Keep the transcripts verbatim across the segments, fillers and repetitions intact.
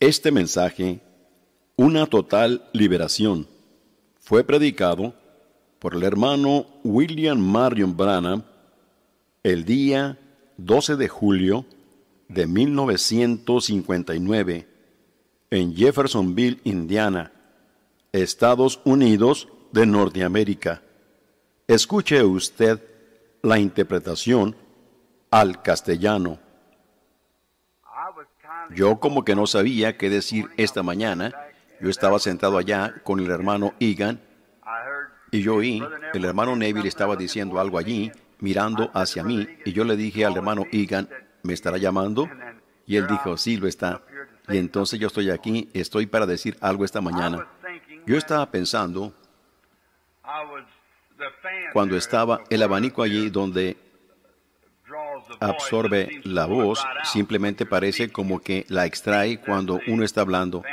Este mensaje, una total liberación, fue predicado por el hermano William Marion Branham el día doce de julio de mil novecientos cincuenta y nueve en Jeffersonville, Indiana, Estados Unidos de Norteamérica. Escuche usted la interpretación al castellano. Yo como que no sabía qué decir esta mañana. Yo estaba sentado allá con el hermano Egan y yo oí, el hermano Neville estaba diciendo algo allí, mirando hacia mí, y yo le dije al hermano Egan, ¿me estará llamando? Y él dijo, sí, lo está. Y entonces yo estoy aquí, estoy para decir algo esta mañana. Yo estaba pensando, cuando estaba el abanico allí donde absorbe la voz, simplemente parece como que la extrae cuando uno está hablando,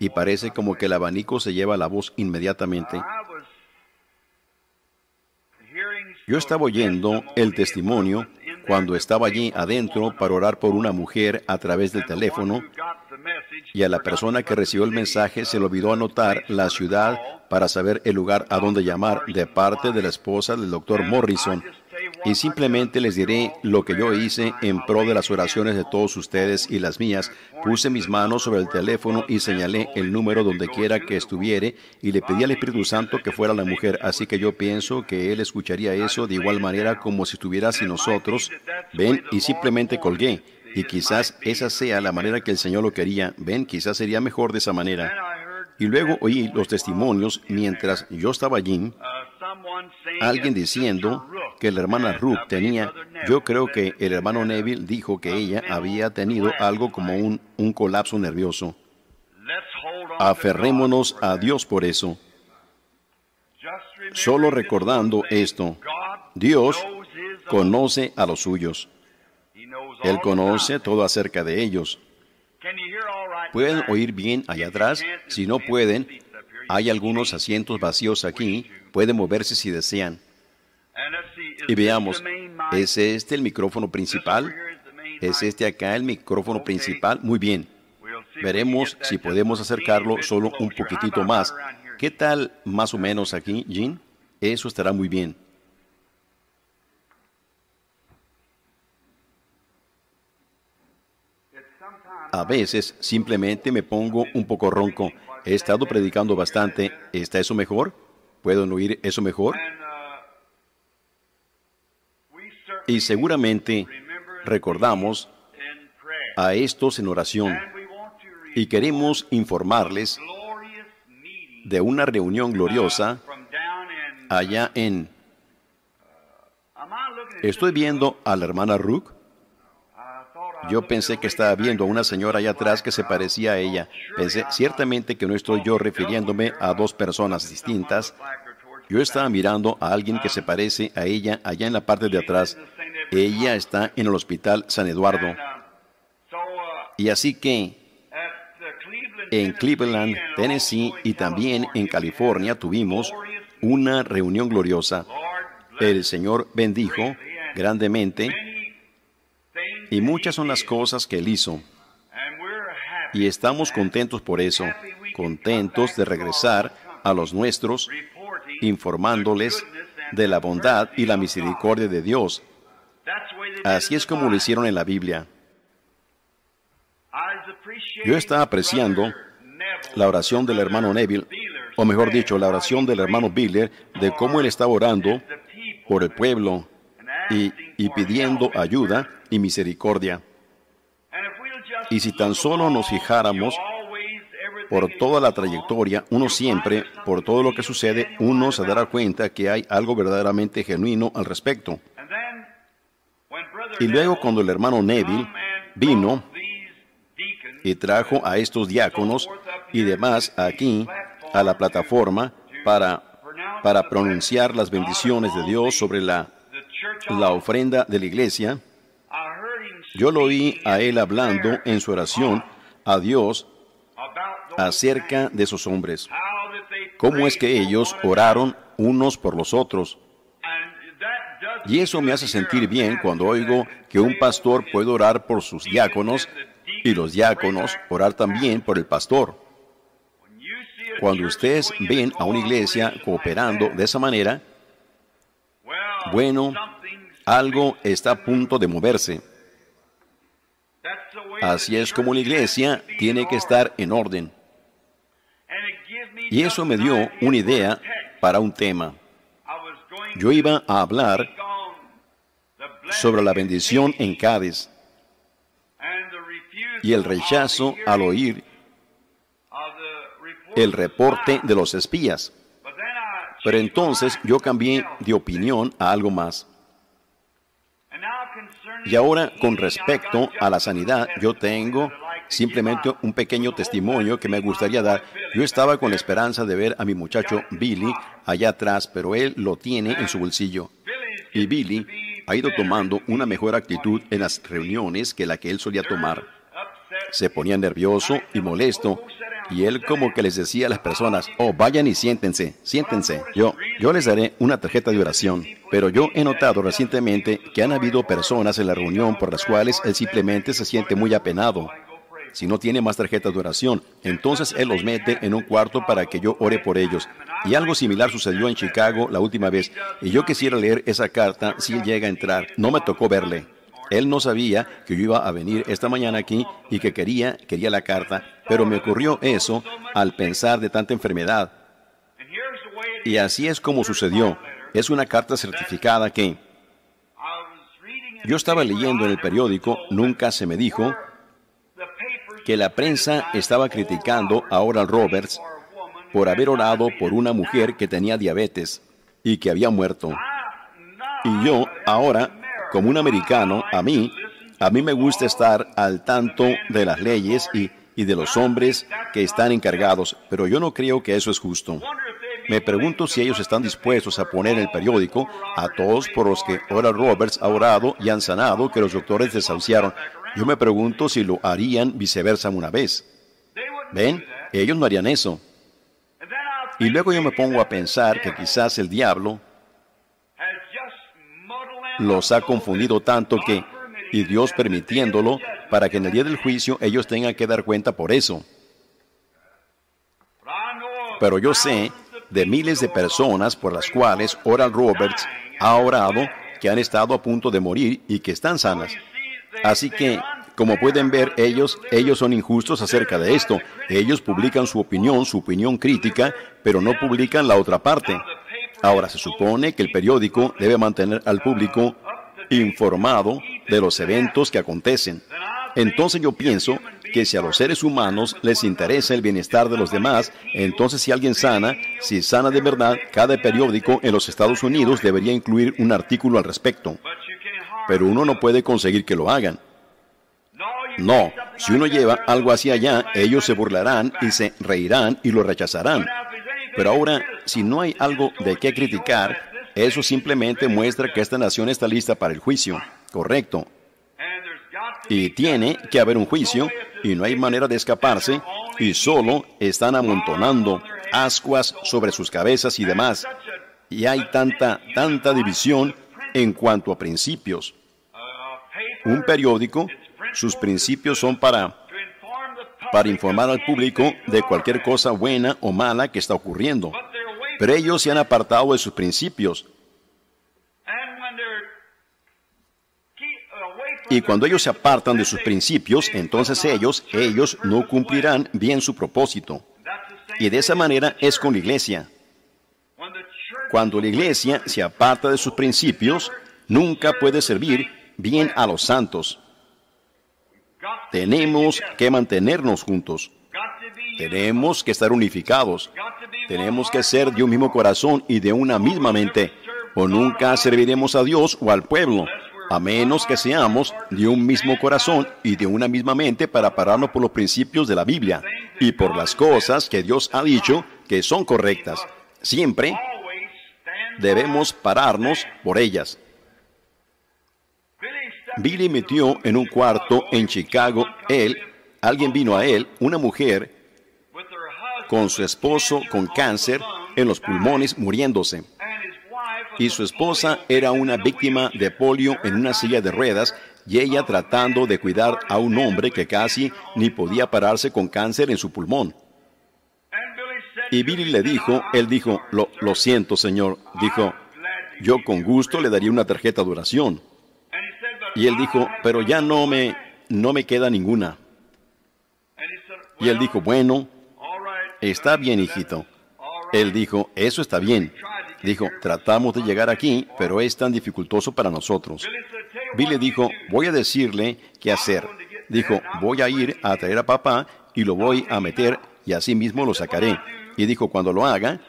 y parece como que el abanico se lleva la voz inmediatamente. Yo estaba oyendo el testimonio cuando estaba allí adentro para orar por una mujer a través del teléfono, y a la persona que recibió el mensaje se le olvidó anotar la ciudad para saber el lugar a donde llamar de parte de la esposa del doctor Morrison. Y simplemente les diré lo que yo hice en pro de las oraciones de todos ustedes y las mías. Puse mis manos sobre el teléfono y señalé el número donde quiera que estuviere y le pedí al Espíritu Santo que fuera la mujer. Así que yo pienso que él escucharía eso de igual manera como si estuviera sin nosotros. Ven, y simplemente colgué. Y quizás esa sea la manera que el Señor lo quería. Ven, quizás sería mejor de esa manera. Y luego oí los testimonios mientras yo estaba allí. Alguien diciendo que la hermana Rook tenía, yo creo que el hermano Neville dijo que ella había tenido algo como un, un colapso nervioso. Aferrémonos a Dios por eso. Solo recordando esto, Dios conoce a los suyos. Él conoce todo acerca de ellos. ¿Pueden oír bien allá atrás? Si no pueden, hay algunos asientos vacíos aquí. Pueden moverse si desean. Y veamos, ¿es este el micrófono principal? ¿Es este acá el micrófono principal? Muy bien. Veremos si podemos acercarlo solo un poquitito más. ¿Qué tal más o menos aquí, Jean? Eso estará muy bien. A veces simplemente me pongo un poco ronco. He estado predicando bastante. ¿Está eso mejor? ¿Pueden oír eso mejor? Y seguramente recordamos a estos en oración. Y queremos informarles de una reunión gloriosa allá en... ¿Estoy viendo a la hermana Rook? Yo pensé que estaba viendo a una señora allá atrás que se parecía a ella. Pensé ciertamente que no estoy yo refiriéndome a dos personas distintas. Yo estaba mirando a alguien que se parece a ella allá en la parte de atrás. Ella está en el hospital San Eduardo. Y así que en Cleveland, Tennessee y también en California tuvimos una reunión gloriosa. El Señor bendijo grandemente. Y muchas son las cosas que Él hizo. Y estamos contentos por eso, contentos de regresar a los nuestros, informándoles de la bondad y la misericordia de Dios. Así es como lo hicieron en la Biblia. Yo estaba apreciando la oración del hermano Neville, o mejor dicho, la oración del hermano Biller, de cómo él estaba orando por el pueblo y, y pidiendo ayuda y misericordia. Y si tan solo nos fijáramos por toda la trayectoria, uno siempre, por todo lo que sucede, uno se dará cuenta que hay algo verdaderamente genuino al respecto. Y luego cuando el hermano Neville vino y trajo a estos diáconos y demás aquí a la plataforma para, para pronunciar las bendiciones de Dios sobre la, la ofrenda de la iglesia, yo lo oí a él hablando en su oración a Dios acerca de esos hombres. Cómo es que ellos oraron unos por los otros. Y eso me hace sentir bien cuando oigo que un pastor puede orar por sus diáconos y los diáconos orar también por el pastor. Cuando ustedes ven a una iglesia cooperando de esa manera, bueno, algo está a punto de moverse. Así es como la iglesia tiene que estar en orden. Y eso me dio una idea para un tema. Yo iba a hablar sobre la bendición en Cádiz y el rechazo al oír el reporte de los espías. Pero entonces yo cambié de opinión a algo más. Y ahora, con respecto a la sanidad, yo tengo simplemente un pequeño testimonio que me gustaría dar. Yo estaba con la esperanza de ver a mi muchacho Billy allá atrás, pero él lo tiene en su bolsillo. Y Billy ha ido tomando una mejor actitud en las reuniones que la que él solía tomar. Se ponía nervioso y molesto, y él como que les decía a las personas, oh, vayan y siéntense, siéntense. Yo, yo les daré una tarjeta de oración. Pero yo he notado recientemente que han habido personas en la reunión por las cuales él simplemente se siente muy apenado. Si no tiene más tarjetas de oración, entonces él los mete en un cuarto para que yo ore por ellos. Y algo similar sucedió en Chicago la última vez. Y yo quisiera leer esa carta si él llega a entrar. No me tocó verle. Él no sabía que yo iba a venir esta mañana aquí y que quería, quería la carta, pero me ocurrió eso al pensar de tanta enfermedad. Y así es como sucedió. Es una carta certificada que yo estaba leyendo en el periódico. Nunca se me dijo que la prensa estaba criticando a Oral Roberts por haber orado por una mujer que tenía diabetes y que había muerto. Y yo ahora, como un americano, a mí, a mí me gusta estar al tanto de las leyes y, y de los hombres que están encargados, pero yo no creo que eso es justo. Me pregunto si ellos están dispuestos a poner en el periódico a todos por los que Oral Roberts ha orado y han sanado, que los doctores desahuciaron. Yo me pregunto si lo harían viceversa una vez. ¿Ven? Ellos no harían eso. Y luego yo me pongo a pensar que quizás el diablo los ha confundido tanto que, y Dios permitiéndolo, para que en el día del juicio ellos tengan que dar cuenta por eso. Pero yo sé de miles de personas por las cuales Oral Roberts ha orado, que han estado a punto de morir y que están sanas. Así que, como pueden ver, ellos, ellos son injustos acerca de esto. Ellos publican su opinión, su opinión crítica, pero no publican la otra parte. Ahora, se supone que el periódico debe mantener al público informado de los eventos que acontecen. Entonces yo pienso que si a los seres humanos les interesa el bienestar de los demás, entonces si alguien sana, si sana de verdad, cada periódico en los Estados Unidos debería incluir un artículo al respecto. Pero uno no puede conseguir que lo hagan. No, si uno lleva algo hacia allá, ellos se burlarán y se reirán y lo rechazarán. Pero ahora, si no hay algo de qué criticar, eso simplemente muestra que esta nación está lista para el juicio. Correcto. Y tiene que haber un juicio, y no hay manera de escaparse, y solo están amontonando ascuas sobre sus cabezas y demás. Y hay tanta, tanta división en cuanto a principios. Un periódico, sus principios son para... para informar al público de cualquier cosa buena o mala que está ocurriendo. Pero ellos se han apartado de sus principios. Y cuando ellos se apartan de sus principios, entonces ellos, ellos no cumplirán bien su propósito. Y de esa manera es con la iglesia. Cuando la iglesia se aparta de sus principios, nunca puede servir bien a los santos. Tenemos que mantenernos juntos. Tenemos que estar unificados. Tenemos que ser de un mismo corazón y de una misma mente. O nunca serviremos a Dios o al pueblo, a menos que seamos de un mismo corazón y de una misma mente para pararnos por los principios de la Biblia y por las cosas que Dios ha dicho que son correctas. Siempre debemos pararnos por ellas. Billy metió en un cuarto en Chicago, él, alguien vino a él, una mujer, con su esposo con cáncer en los pulmones muriéndose. Y su esposa era una víctima de polio en una silla de ruedas y ella tratando de cuidar a un hombre que casi ni podía pararse con cáncer en su pulmón. Y Billy le dijo, él dijo, lo, lo siento, señor. Dijo, yo con gusto le daría una tarjeta de oración. Y él dijo, pero ya no me, no me queda ninguna. Y él dijo, bueno, está bien, hijito. Él dijo, eso está bien. Dijo, tratamos de llegar aquí, pero es tan dificultoso para nosotros. Billy dijo, voy a decirle qué hacer. Dijo, voy a ir a traer a papá y lo voy a meter y así mismo lo sacaré. Y dijo, cuando lo haga,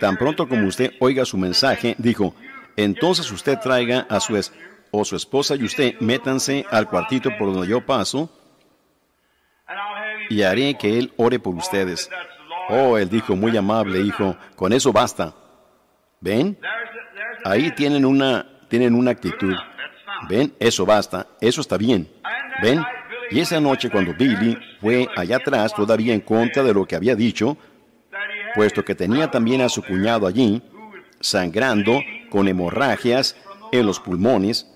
tan pronto como usted oiga su mensaje, dijo, entonces usted traiga a su es o su esposa y usted métanse al cuartito por donde yo paso y haré que él ore por ustedes. Oh, él dijo, muy amable, hijo, con eso basta. ¿Ven? Ahí tienen una, tienen una actitud. ¿Ven? Eso basta, eso está bien. ¿Ven? Y esa noche cuando Billy fue allá atrás, todavía en contra de lo que había dicho, puesto que tenía también a su cuñado allí, sangrando con hemorragias en los pulmones,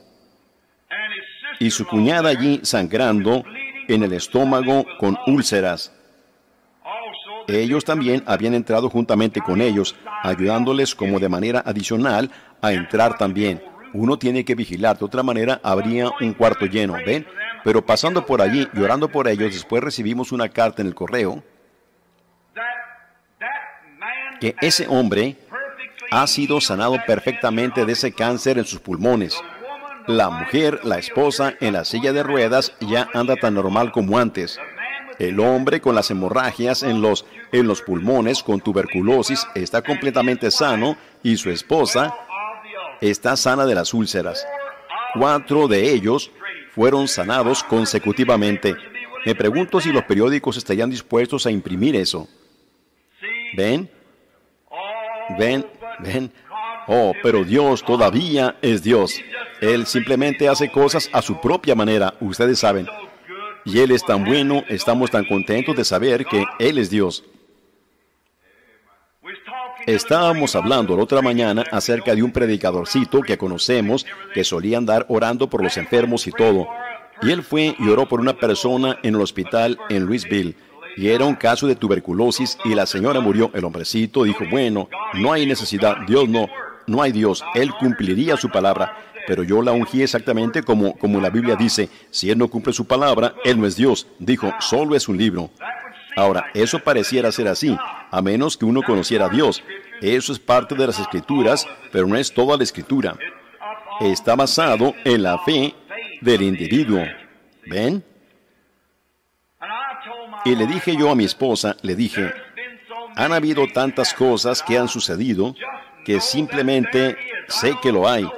y su cuñada allí sangrando en el estómago con úlceras. Ellos también habían entrado juntamente con ellos, ayudándoles como de manera adicional a entrar también. Uno tiene que vigilar, de otra manera habría un cuarto lleno, ¿ven? Pero pasando por allí, llorando por ellos, después recibimos una carta en el correo, que ese hombre ha sido sanado perfectamente de ese cáncer en sus pulmones. La mujer, la esposa, en la silla de ruedas, ya anda tan normal como antes. El hombre con las hemorragias en los, en los pulmones, con tuberculosis, está completamente sano y su esposa está sana de las úlceras. Cuatro de ellos fueron sanados consecutivamente. Me pregunto si los periódicos estarían dispuestos a imprimir eso. ¿Ven? Ven, ven. Oh, pero Dios todavía es Dios. Él simplemente hace cosas a su propia manera, ustedes saben. Y Él es tan bueno, estamos tan contentos de saber que Él es Dios. Estábamos hablando la otra mañana acerca de un predicadorcito que conocemos, que solía andar orando por los enfermos y todo. Y él fue y oró por una persona en el hospital en Louisville. Y era un caso de tuberculosis y la señora murió. El hombrecito dijo, bueno, no hay necesidad, Dios no, no hay Dios, Él cumpliría su palabra. Pero yo la ungí exactamente como, como la Biblia dice, si Él no cumple su palabra, Él no es Dios. Dijo, solo es un libro. Ahora, eso pareciera ser así, a menos que uno conociera a Dios. Eso es parte de las Escrituras, pero no es toda la Escritura. Está basado en la fe del individuo. ¿Ven? Y le dije yo a mi esposa, le dije, han habido tantas cosas que han sucedido que simplemente sé que lo hay.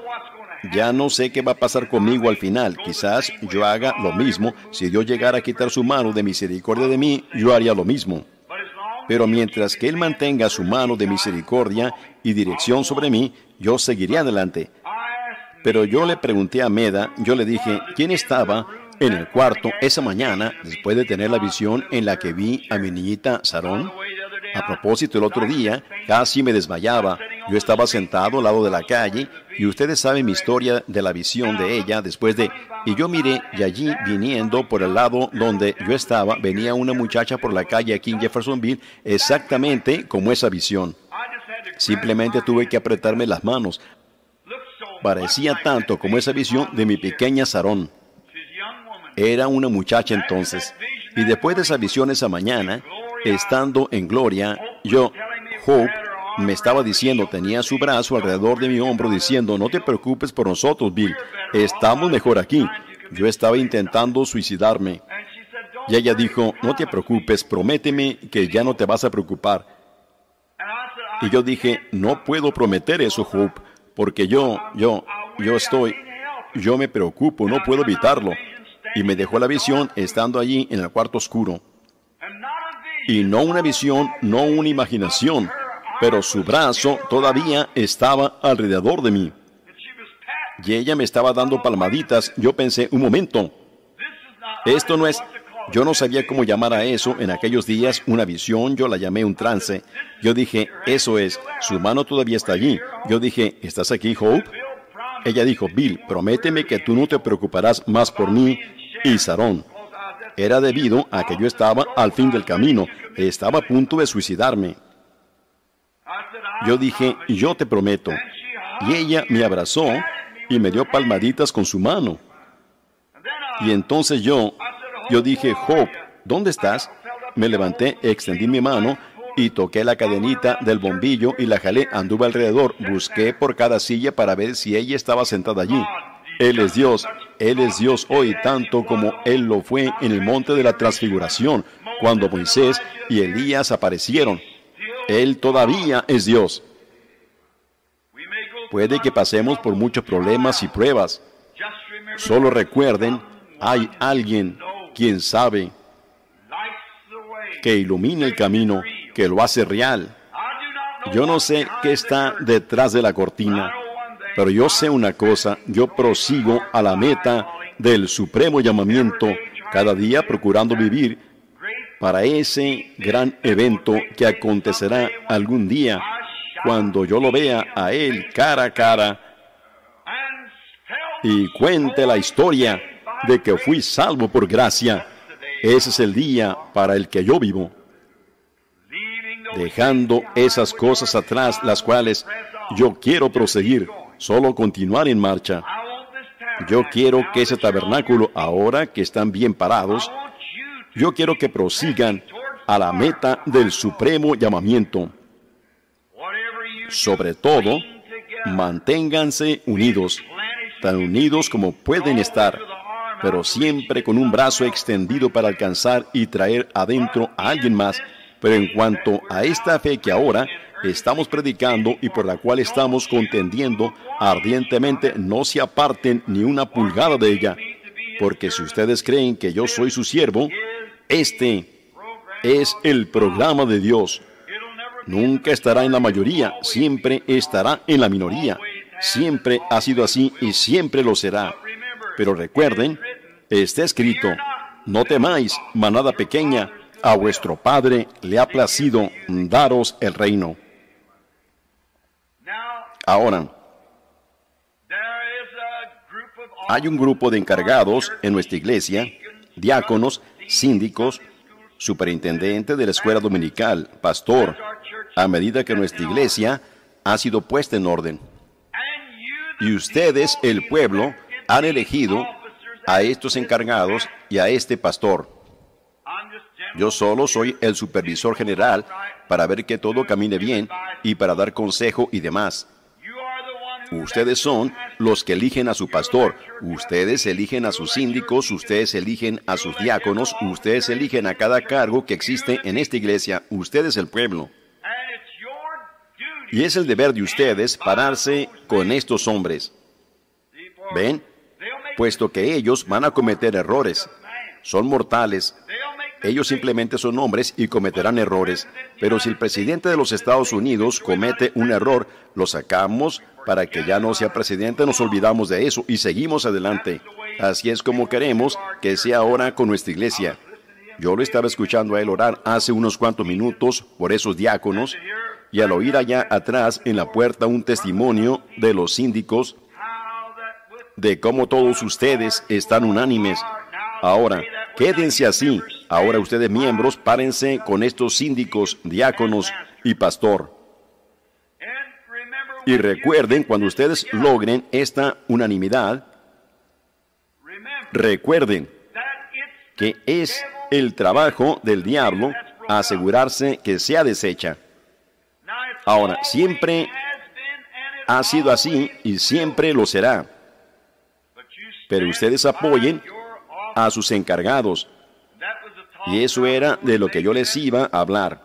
Ya no sé qué va a pasar conmigo al final. Quizás yo haga lo mismo. Si Dios llegara a quitar su mano de misericordia de mí, yo haría lo mismo. Pero mientras que Él mantenga su mano de misericordia y dirección sobre mí, yo seguiré adelante. Pero yo le pregunté a Meda, yo le dije, ¿quién estaba en el cuarto esa mañana después de tener la visión en la que vi a mi niñita Sarón? A propósito, el otro día casi me desmayaba. Yo estaba sentado al lado de la calle y ustedes saben mi historia de la visión de ella después de... Y yo miré y allí viniendo por el lado donde yo estaba venía una muchacha por la calle aquí en Jeffersonville exactamente como esa visión. Simplemente tuve que apretarme las manos. Parecía tanto como esa visión de mi pequeña Sarón. Era una muchacha entonces. Y después de esa visión esa mañana... Estando en gloria, yo, Hope, me estaba diciendo, tenía su brazo alrededor de mi hombro diciendo, no te preocupes por nosotros, Bill, estamos mejor aquí. Yo estaba intentando suicidarme. Y ella dijo, no te preocupes, prométeme que ya no te vas a preocupar. Y yo dije, no puedo prometer eso, Hope, porque yo, yo, yo estoy, yo me preocupo, no puedo evitarlo. Y me dejó la visión estando allí en el cuarto oscuro. Y no una visión, no una imaginación, pero su brazo todavía estaba alrededor de mí. Y ella me estaba dando palmaditas. Yo pensé, un momento, esto no es... Yo no sabía cómo llamar a eso en aquellos días, una visión, yo la llamé un trance. Yo dije, eso es, su mano todavía está allí. Yo dije, ¿estás aquí, Hope? Ella dijo, Bill, prométeme que tú no te preocuparás más por mí y Sarón. Era debido a que yo estaba al fin del camino, estaba a punto de suicidarme. Yo dije, yo te prometo. Y ella me abrazó y me dio palmaditas con su mano. Y entonces yo, yo dije, Hope, ¿dónde estás? Me levanté, extendí mi mano y toqué la cadenita del bombillo y la jalé, anduve alrededor, busqué por cada silla para ver si ella estaba sentada allí. Él es Dios, Él es Dios hoy, tanto como Él lo fue en el monte de la transfiguración, cuando Moisés y Elías aparecieron. Él todavía es Dios. Puede que pasemos por muchos problemas y pruebas. Solo recuerden, hay alguien, quien sabe, que ilumina el camino, que lo hace real. Yo no sé qué está detrás de la cortina, pero yo sé una cosa, yo prosigo a la meta del supremo llamamiento, cada día procurando vivir para ese gran evento que acontecerá algún día, cuando yo lo vea a él cara a cara y cuente la historia de que fui salvo por gracia. Ese es el día para el que yo vivo. Dejando esas cosas atrás, las cuales yo quiero proseguir, solo continuar en marcha. Yo quiero que ese tabernáculo, ahora que están bien parados, yo quiero que prosigan a la meta del supremo llamamiento. Sobre todo, manténganse unidos, tan unidos como pueden estar, pero siempre con un brazo extendido para alcanzar y traer adentro a alguien más. Pero en cuanto a esta fe que ahora estamos predicando y por la cual estamos contendiendo ardientemente, no se aparten ni una pulgada de ella, porque si ustedes creen que yo soy su siervo, este es el programa de Dios. Nunca estará en la mayoría, siempre estará en la minoría. Siempre ha sido así y siempre lo será. Pero recuerden, está escrito, no temáis, manada pequeña, a vuestro Padre le ha placido daros el reino. Ahora, hay un grupo de encargados en nuestra iglesia, diáconos, síndicos, superintendente de la escuela dominical, pastor, a medida que nuestra iglesia ha sido puesta en orden. Y ustedes, el pueblo, han elegido a estos encargados y a este pastor. Yo solo soy el supervisor general para ver que todo camine bien y para dar consejo y demás. Ustedes son los que eligen a su pastor, ustedes eligen a sus síndicos, ustedes eligen a sus diáconos, ustedes eligen a cada cargo que existe en esta iglesia, ustedes el pueblo. Y es el deber de ustedes pararse con estos hombres. ¿Ven? Puesto que ellos van a cometer errores, son mortales. Ellos simplemente son hombres y cometerán errores. Pero si el presidente de los Estados Unidos comete un error, lo sacamos para que ya no sea presidente, nos olvidamos de eso y seguimos adelante. Así es como queremos que sea ahora con nuestra iglesia. Yo lo estaba escuchando a él orar hace unos cuantos minutos por esos diáconos y al oír allá atrás en la puerta un testimonio de los síndicos de cómo todos ustedes están unánimes. Ahora, quédense así. Ahora ustedes, miembros, párense con estos síndicos, diáconos y pastor. Y recuerden, cuando ustedes logren esta unanimidad, recuerden que es el trabajo del diablo asegurarse que sea deshecha. Ahora, siempre ha sido así y siempre lo será. Pero ustedes apoyen a sus encargados. Y eso era de lo que yo les iba a hablar.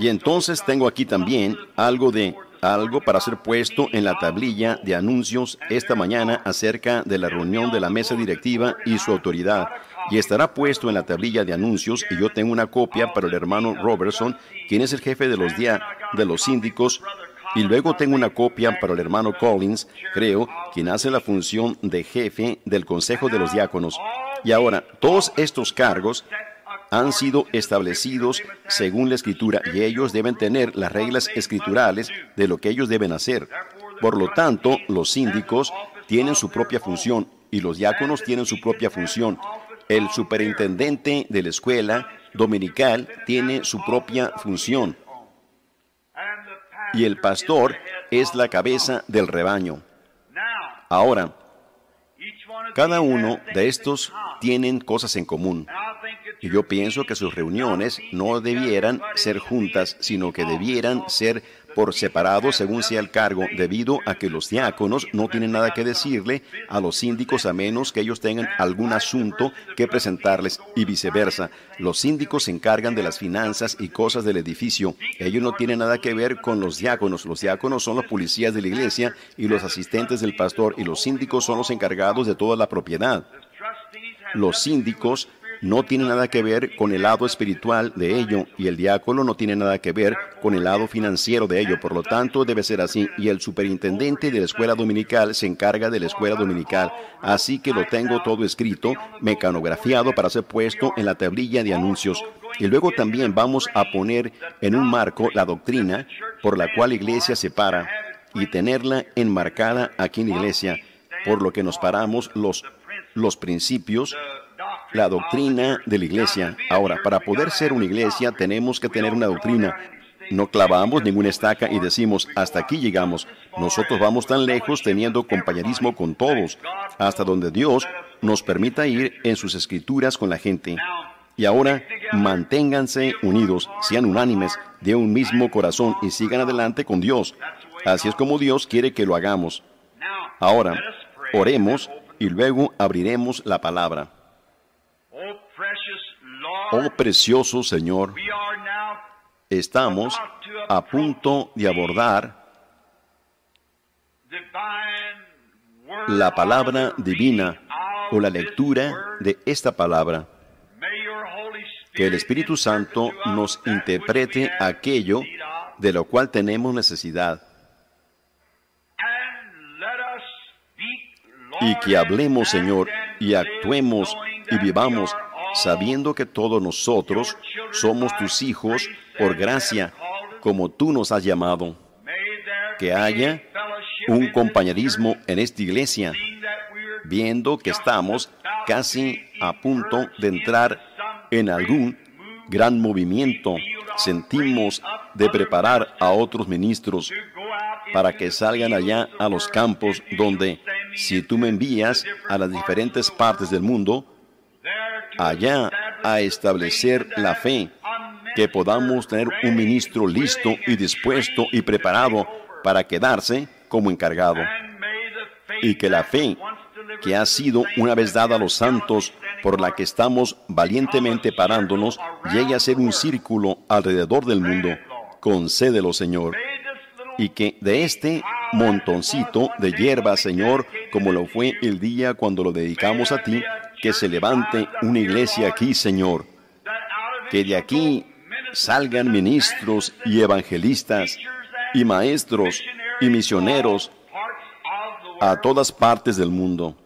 Y entonces tengo aquí también algo de algo para ser puesto en la tablilla de anuncios esta mañana acerca de la reunión de la mesa directiva y su autoridad. Y estará puesto en la tablilla de anuncios, y yo tengo una copia para el hermano Robertson, quien es el jefe de los, dia, de los síndicos, y luego tengo una copia para el hermano Collins, creo, quien hace la función de jefe del Consejo de los Diáconos. Y ahora, todos estos cargos han sido establecidos según la Escritura, y ellos deben tener las reglas escriturales de lo que ellos deben hacer. Por lo tanto, los síndicos tienen su propia función y los diáconos tienen su propia función. El superintendente de la escuela dominical tiene su propia función. Y el pastor es la cabeza del rebaño. Ahora, cada uno de estos tienen cosas en común. Y yo pienso que sus reuniones no debieran ser juntas, sino que debieran ser por separado según sea el cargo, debido a que los diáconos no tienen nada que decirle a los síndicos a menos que ellos tengan algún asunto que presentarles, y viceversa. Los síndicos se encargan de las finanzas y cosas del edificio. Ellos no tienen nada que ver con los diáconos. Los diáconos son los policías de la iglesia y los asistentes del pastor, y los síndicos son los encargados de toda la propiedad. Los síndicos no tiene nada que ver con el lado espiritual de ello, y el diácono no tiene nada que ver con el lado financiero de ello. Por lo tanto, debe ser así, y el superintendente de la escuela dominical se encarga de la escuela dominical. Así que lo tengo todo escrito, mecanografiado para ser puesto en la tablilla de anuncios. Y luego también vamos a poner en un marco la doctrina por la cual la iglesia se para, y tenerla enmarcada aquí en la iglesia, por lo que nos paramos los, los principios, la doctrina de la iglesia. Ahora, para poder ser una iglesia, tenemos que tener una doctrina. No clavamos ninguna estaca y decimos, hasta aquí llegamos. Nosotros vamos tan lejos teniendo compañerismo con todos, hasta donde Dios nos permita ir en sus escrituras con la gente. Y ahora, manténganse unidos, sean unánimes, de un mismo corazón, y sigan adelante con Dios. Así es como Dios quiere que lo hagamos. Ahora, oremos y luego abriremos la palabra. Oh precioso Señor, estamos a punto de abordar la palabra divina o la lectura de esta palabra. Que el Espíritu Santo nos interprete aquello de lo cual tenemos necesidad. Y que hablemos, Señor, y actuemos y vivamos, sabiendo que todos nosotros somos tus hijos por gracia, como tú nos has llamado. Que haya un compañerismo en esta iglesia, viendo que estamos casi a punto de entrar en algún gran movimiento. Sentimos de preparar a otros ministros para que salgan allá a los campos donde, si tú me envías a las diferentes partes del mundo, allá a establecer la fe, que podamos tener un ministro listo y dispuesto y preparado para quedarse como encargado. Y que la fe que ha sido una vez dada a los santos, por la que estamos valientemente parándonos, llegue a ser un círculo alrededor del mundo. Concédelo, Señor. Y que de este montoncito de hierba, Señor, como lo fue el día cuando lo dedicamos a ti, que se levante una iglesia aquí, Señor. Que de aquí salgan ministros y evangelistas y maestros y misioneros a todas partes del mundo.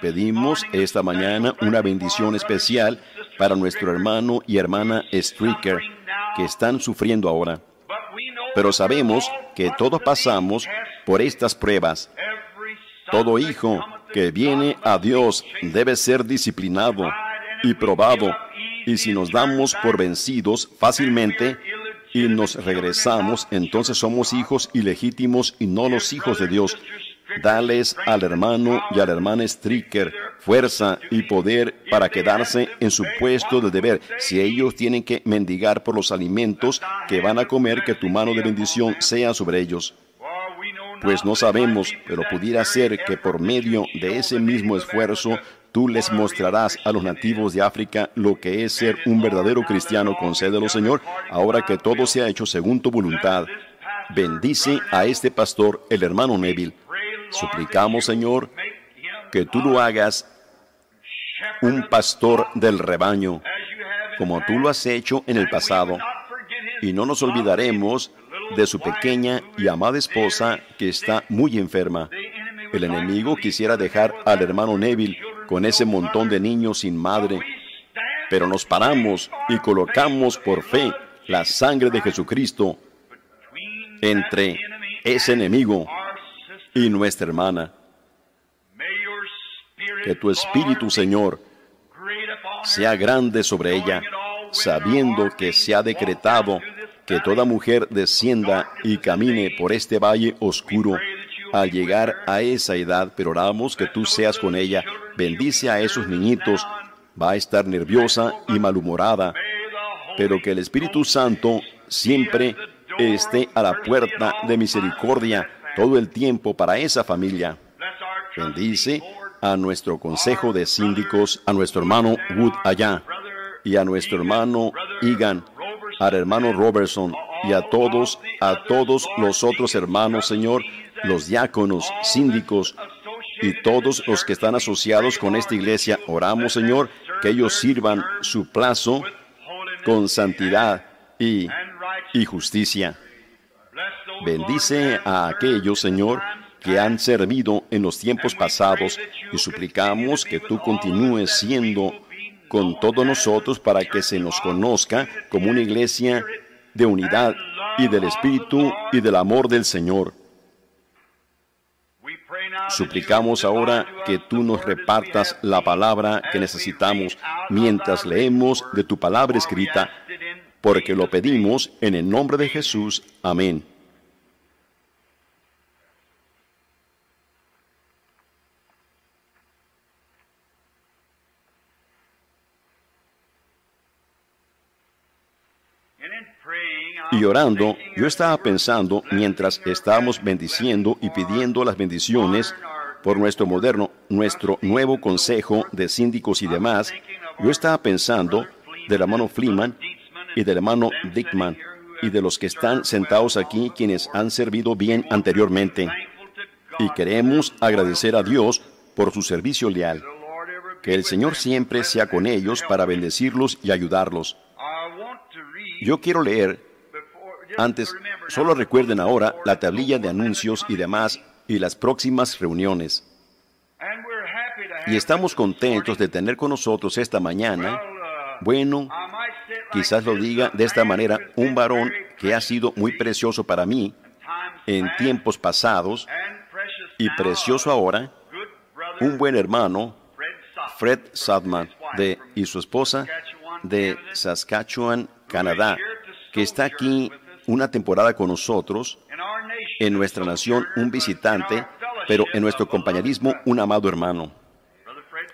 Pedimos esta mañana una bendición especial para nuestro hermano y hermana Stricker, que están sufriendo ahora. Pero sabemos que todos pasamos por estas pruebas. Todo hijo que viene a Dios debe ser disciplinado y probado, y si nos damos por vencidos fácilmente y nos regresamos, entonces somos hijos ilegítimos y no los hijos de Dios. Dales al hermano y a la hermana Stricker fuerza y poder para quedarse en su puesto de deber. Si ellos tienen que mendigar por los alimentos que van a comer, que tu mano de bendición sea sobre ellos. Pues no sabemos, pero pudiera ser que por medio de ese mismo esfuerzo, tú les mostrarás a los nativos de África lo que es ser un verdadero cristiano. Concédelo, Señor, ahora que todo se ha hecho según tu voluntad. Bendice a este pastor, el hermano Neville. Suplicamos, Señor, que tú lo hagas un pastor del rebaño, como tú lo has hecho en el pasado. Y no nos olvidaremos de su pequeña y amada esposa, que está muy enferma. El enemigo quisiera dejar al hermano Neville con ese montón de niños sin madre, pero nos paramos y colocamos por fe la sangre de Jesucristo entre ese enemigo y nuestra hermana. Que tu Espíritu, Señor, sea grande sobre ella, sabiendo que se ha decretado que toda mujer descienda y camine por este valle oscuro al llegar a esa edad, pero oramos que tú seas con ella. Bendice a esos niñitos. Va a estar nerviosa y malhumorada, pero que el Espíritu Santo siempre esté a la puerta de misericordia todo el tiempo para esa familia. Bendice a nuestro consejo de síndicos, a nuestro hermano Wood allá, y a nuestro hermano Egan, al hermano Robertson, y a todos, a todos los otros hermanos, Señor, los diáconos, síndicos, y todos los que están asociados con esta iglesia. Oramos, Señor, que ellos sirvan su plazo con santidad y, y justicia. Bendice a aquellos, Señor, que han servido en los tiempos pasados, y suplicamos que tú continúes siendo con todos nosotros para que se nos conozca como una iglesia de unidad y del Espíritu y del amor del Señor. Suplicamos ahora que tú nos repartas la palabra que necesitamos mientras leemos de tu palabra escrita, porque lo pedimos en el nombre de Jesús. Amén. Y orando, yo estaba pensando, mientras estábamos bendiciendo y pidiendo las bendiciones por nuestro moderno, nuestro nuevo consejo de síndicos y demás, yo estaba pensando del hermano Fleeman y del hermano Dickman y de los que están sentados aquí, quienes han servido bien anteriormente. Y queremos agradecer a Dios por su servicio leal. Que el Señor siempre sea con ellos para bendecirlos y ayudarlos. Yo quiero leer... Antes, solo recuerden ahora la tablilla de anuncios y demás y las próximas reuniones. Y estamos contentos de tener con nosotros esta mañana, bueno, quizás lo diga de esta manera, un varón que ha sido muy precioso para mí en tiempos pasados y precioso ahora, un buen hermano, Fred Sadman, de, y su esposa de Saskatchewan, Canadá, que está aquí una temporada con nosotros, en nuestra nación un visitante, pero en nuestro compañerismo un amado hermano.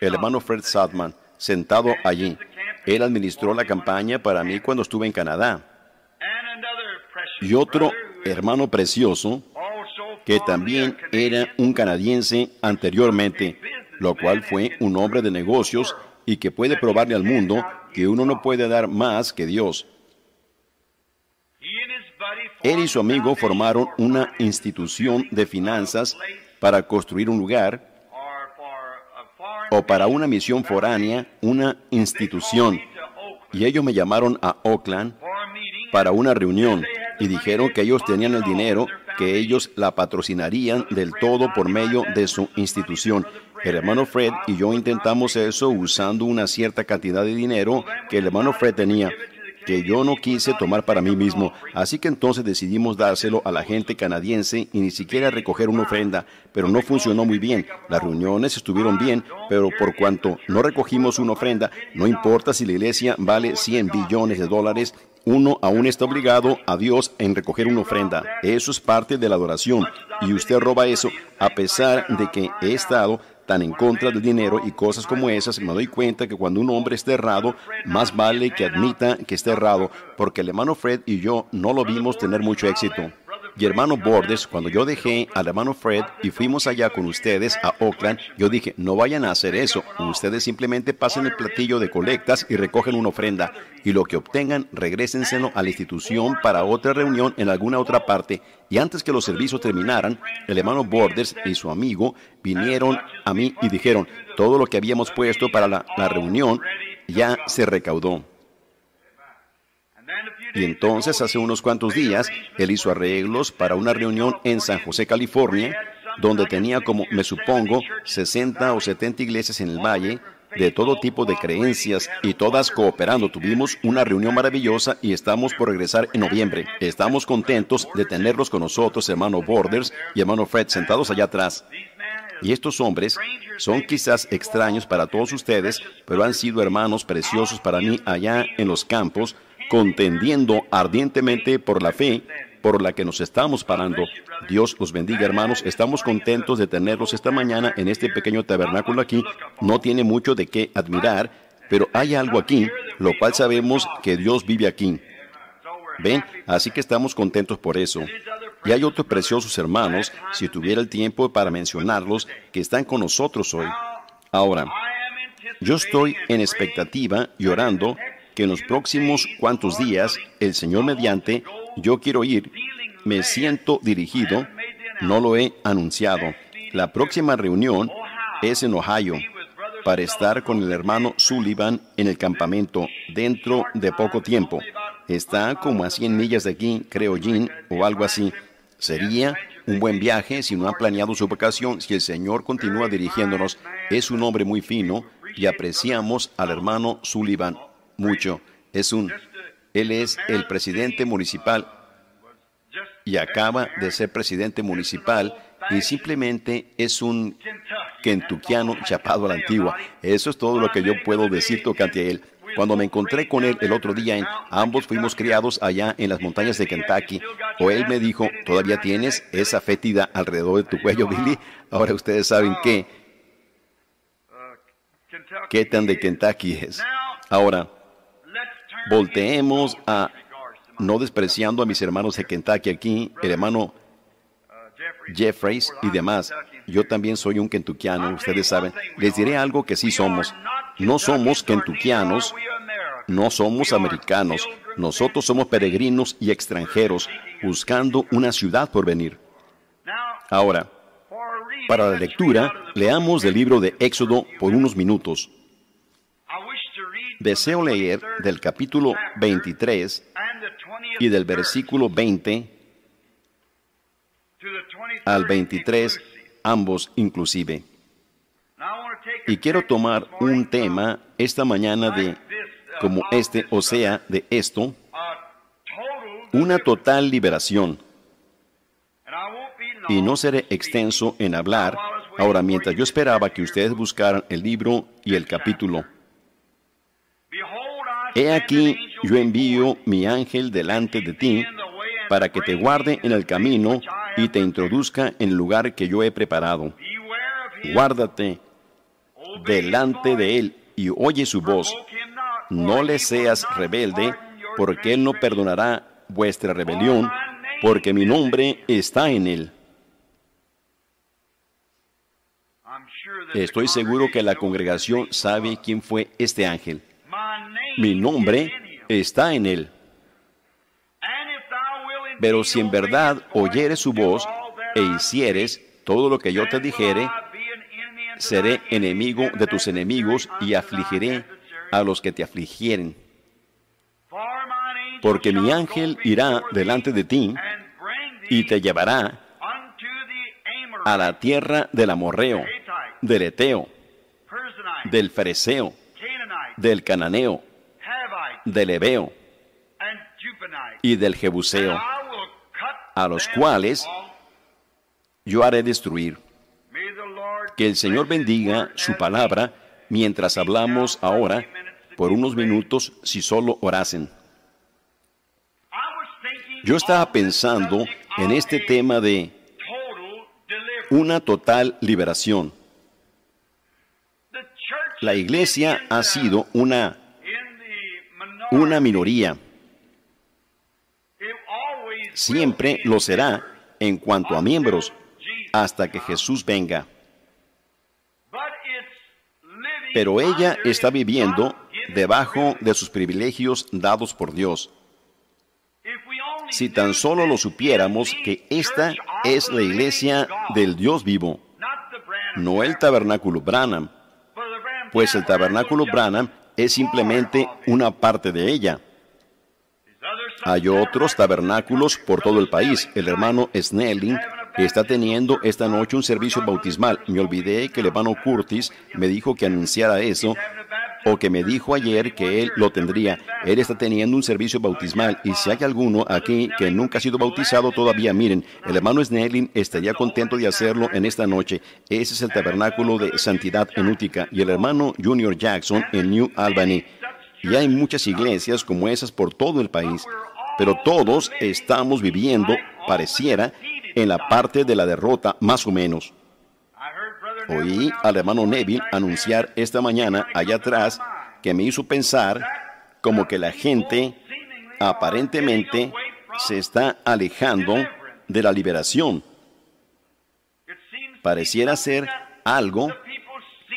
El hermano Fred Sadman, sentado allí. Él administró la campaña para mí cuando estuve en Canadá. Y otro hermano precioso, que también era un canadiense anteriormente, lo cual fue un hombre de negocios y que puede probarle al mundo que uno no puede dar más que Dios. Él y su amigo formaron una institución de finanzas para construir un lugar o para una misión foránea, una institución. Y ellos me llamaron a Oakland para una reunión y dijeron que ellos tenían el dinero, que ellos la patrocinarían del todo por medio de su institución. El hermano Fred y yo intentamos eso usando una cierta cantidad de dinero que el hermano Fred tenía, que yo no quise tomar para mí mismo. Así que entonces decidimos dárselo a la gente canadiense y ni siquiera recoger una ofrenda, pero no funcionó muy bien. Las reuniones estuvieron bien, pero por cuanto no recogimos una ofrenda, no importa si la iglesia vale cien billones de dólares, uno aún está obligado a Dios en recoger una ofrenda. Eso es parte de la adoración, y usted roba eso, a pesar de que he estado tan en contra del dinero y cosas como esas. Me doy cuenta que cuando un hombre está errado, más vale que admita que está errado, porque el hermano Fred y yo no lo vimos tener mucho éxito. Y hermano Borders, cuando yo dejé al hermano Fred y fuimos allá con ustedes a Oakland, yo dije, no vayan a hacer eso, ustedes simplemente pasen el platillo de colectas y recogen una ofrenda, y lo que obtengan, regrésenselo a la institución para otra reunión en alguna otra parte. Y antes que los servicios terminaran, el hermano Borders y su amigo vinieron a mí y dijeron, todo lo que habíamos puesto para la, la reunión ya se recaudó. Y entonces, hace unos cuantos días, él hizo arreglos para una reunión en San José, California, donde tenía como, me supongo, sesenta o setenta iglesias en el valle, de todo tipo de creencias y todas cooperando. Tuvimos una reunión maravillosa y estamos por regresar en noviembre. Estamos contentos de tenerlos con nosotros, hermano Borders y hermano Fred, sentados allá atrás. Y estos hombres son quizás extraños para todos ustedes, pero han sido hermanos preciosos para mí allá en los campos, contendiendo ardientemente por la fe por la que nos estamos parando. Dios los bendiga, hermanos. Estamos contentos de tenerlos esta mañana en este pequeño tabernáculo aquí. No tiene mucho de qué admirar, pero hay algo aquí, lo cual sabemos que Dios vive aquí. ¿Ven? Así que estamos contentos por eso. Y hay otros preciosos hermanos, si tuviera el tiempo para mencionarlos, que están con nosotros hoy. Ahora, yo estoy en expectativa y orando que en los próximos cuantos días, el Señor mediante, yo quiero ir, me siento dirigido, no lo he anunciado. La próxima reunión es en Ohio, para estar con el hermano Sullivan en el campamento dentro de poco tiempo. Está como a cien millas de aquí, creo, Jean, o algo así. Sería un buen viaje si no han planeado su vacación, si el Señor continúa dirigiéndonos. Es un hombre muy fino y apreciamos al hermano Sullivan mucho. Es un... Él es el presidente municipal y acaba de ser presidente municipal y simplemente es un kentuquiano chapado a la antigua. Eso es todo lo que yo puedo decir tocante a él. Cuando me encontré con él el otro día, en, ambos fuimos criados allá en las montañas de Kentucky. O él me dijo, ¿todavía tienes esa fétida alrededor de tu cuello, Billy? Ahora ustedes saben qué. ¿Qué tan de Kentucky es? Ahora... volteemos a, no despreciando a mis hermanos de Kentucky aquí, el hermano Jeffries y demás. Yo también soy un kentuquiano, ustedes saben. Les diré algo que sí somos. No somos kentuquianos, no somos americanos. Nosotros somos peregrinos y extranjeros, buscando una ciudad por venir. Ahora, para la lectura, leamos del libro de Éxodo por unos minutos. Deseo leer del capítulo veintitrés y del versículo veinte al veintitrés, ambos inclusive. Y quiero tomar un tema esta mañana de, como este, o sea, de esto, una total liberación. Y no seré extenso en hablar. Ahora, mientras yo esperaba que ustedes buscaran el libro y el capítulo, he aquí, yo envío mi ángel delante de ti, para que te guarde en el camino y te introduzca en el lugar que yo he preparado. Guárdate delante de él y oye su voz. No le seas rebelde, porque él no perdonará vuestra rebelión, porque mi nombre está en él. Estoy seguro que la congregación sabe quién fue este ángel. Mi nombre está en él. Pero si en verdad oyeres su voz e hicieres todo lo que yo te dijere, seré enemigo de tus enemigos y afligiré a los que te afligieren. Porque mi ángel irá delante de ti y te llevará a la tierra del amorreo, del eteo, del fereceo, del cananeo, del heveo y del jebuseo, a los cuales yo haré destruir. Que el Señor bendiga su palabra mientras hablamos ahora por unos minutos, si solo orasen. Yo estaba pensando en este tema de una total liberación. La iglesia ha sido una, una minoría. Siempre lo será en cuanto a miembros, hasta que Jesús venga. Pero ella está viviendo debajo de sus privilegios dados por Dios. Si tan solo lo supiéramos, que esta es la iglesia del Dios vivo, no el tabernáculo Branham. Pues el tabernáculo Branham es simplemente una parte de ella. Hay otros tabernáculos por todo el país. El hermano Snelling está teniendo esta noche un servicio bautismal. Me olvidé que el hermano Curtis me dijo que anunciara eso, o que me dijo ayer que él lo tendría. Él está teniendo un servicio bautismal, y si hay alguno aquí que nunca ha sido bautizado todavía, miren, el hermano Snelling estaría contento de hacerlo en esta noche. Ese es el tabernáculo de santidad en Útica, y el hermano Junior Jackson en New Albany. Y hay muchas iglesias como esas por todo el país, pero todos estamos viviendo, pareciera, en la parte de la derrota, más o menos. Oí al hermano Neville anunciar esta mañana allá atrás, que me hizo pensar como que la gente aparentemente se está alejando de la liberación. Pareciera ser algo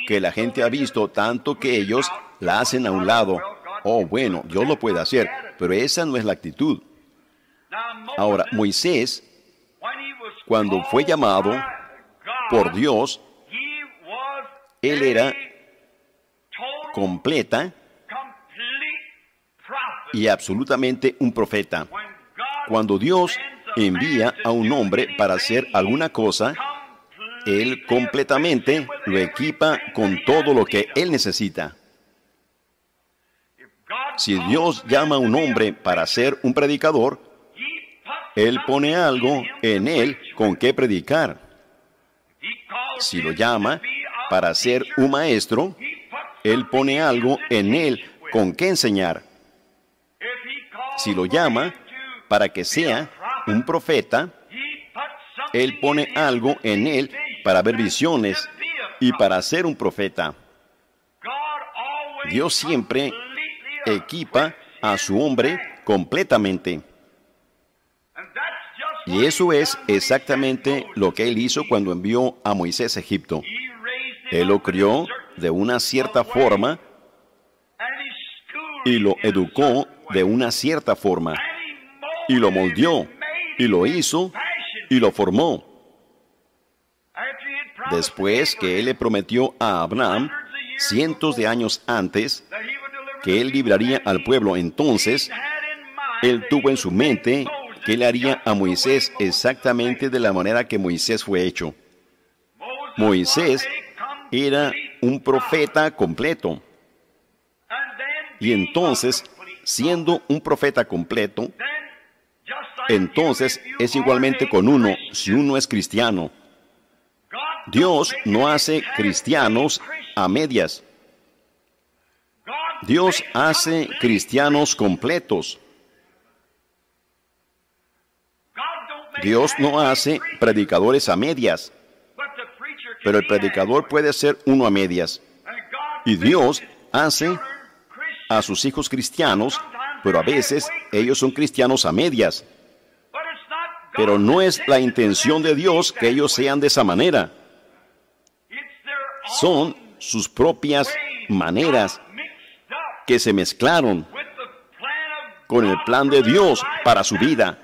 que la gente ha visto, tanto que ellos la hacen a un lado. Oh, bueno, Dios lo puede hacer, pero esa no es la actitud. Ahora, Moisés, cuando fue llamado por Dios, él era completa y absolutamente un profeta. Cuando Dios envía a un hombre para hacer alguna cosa, él completamente lo equipa con todo lo que él necesita. Si Dios llama a un hombre para ser un predicador, él pone algo en él con qué predicar. Si lo llama para ser un maestro, él pone algo en él con qué enseñar. Si lo llama para que sea un profeta, él pone algo en él para ver visiones y para ser un profeta. Dios siempre equipa a su hombre completamente. Y eso es exactamente lo que él hizo cuando envió a Moisés a Egipto. Él lo crió de una cierta forma y lo educó de una cierta forma y lo moldeó y lo hizo y lo formó. Después que él le prometió a Abraham cientos de años antes que él libraría al pueblo, entonces él tuvo en su mente que él haría a Moisés exactamente de la manera que Moisés fue hecho. Moisés era un profeta completo. Y entonces, siendo un profeta completo, entonces es igualmente con uno si uno es cristiano. Dios no hace cristianos a medias. Dios hace cristianos completos. Dios no hace predicadores a medias, pero el predicador puede ser uno a medias. Y Dios hace a sus hijos cristianos, pero a veces ellos son cristianos a medias. Pero no es la intención de Dios que ellos sean de esa manera. Son sus propias maneras que se mezclaron con el plan de Dios para su vida.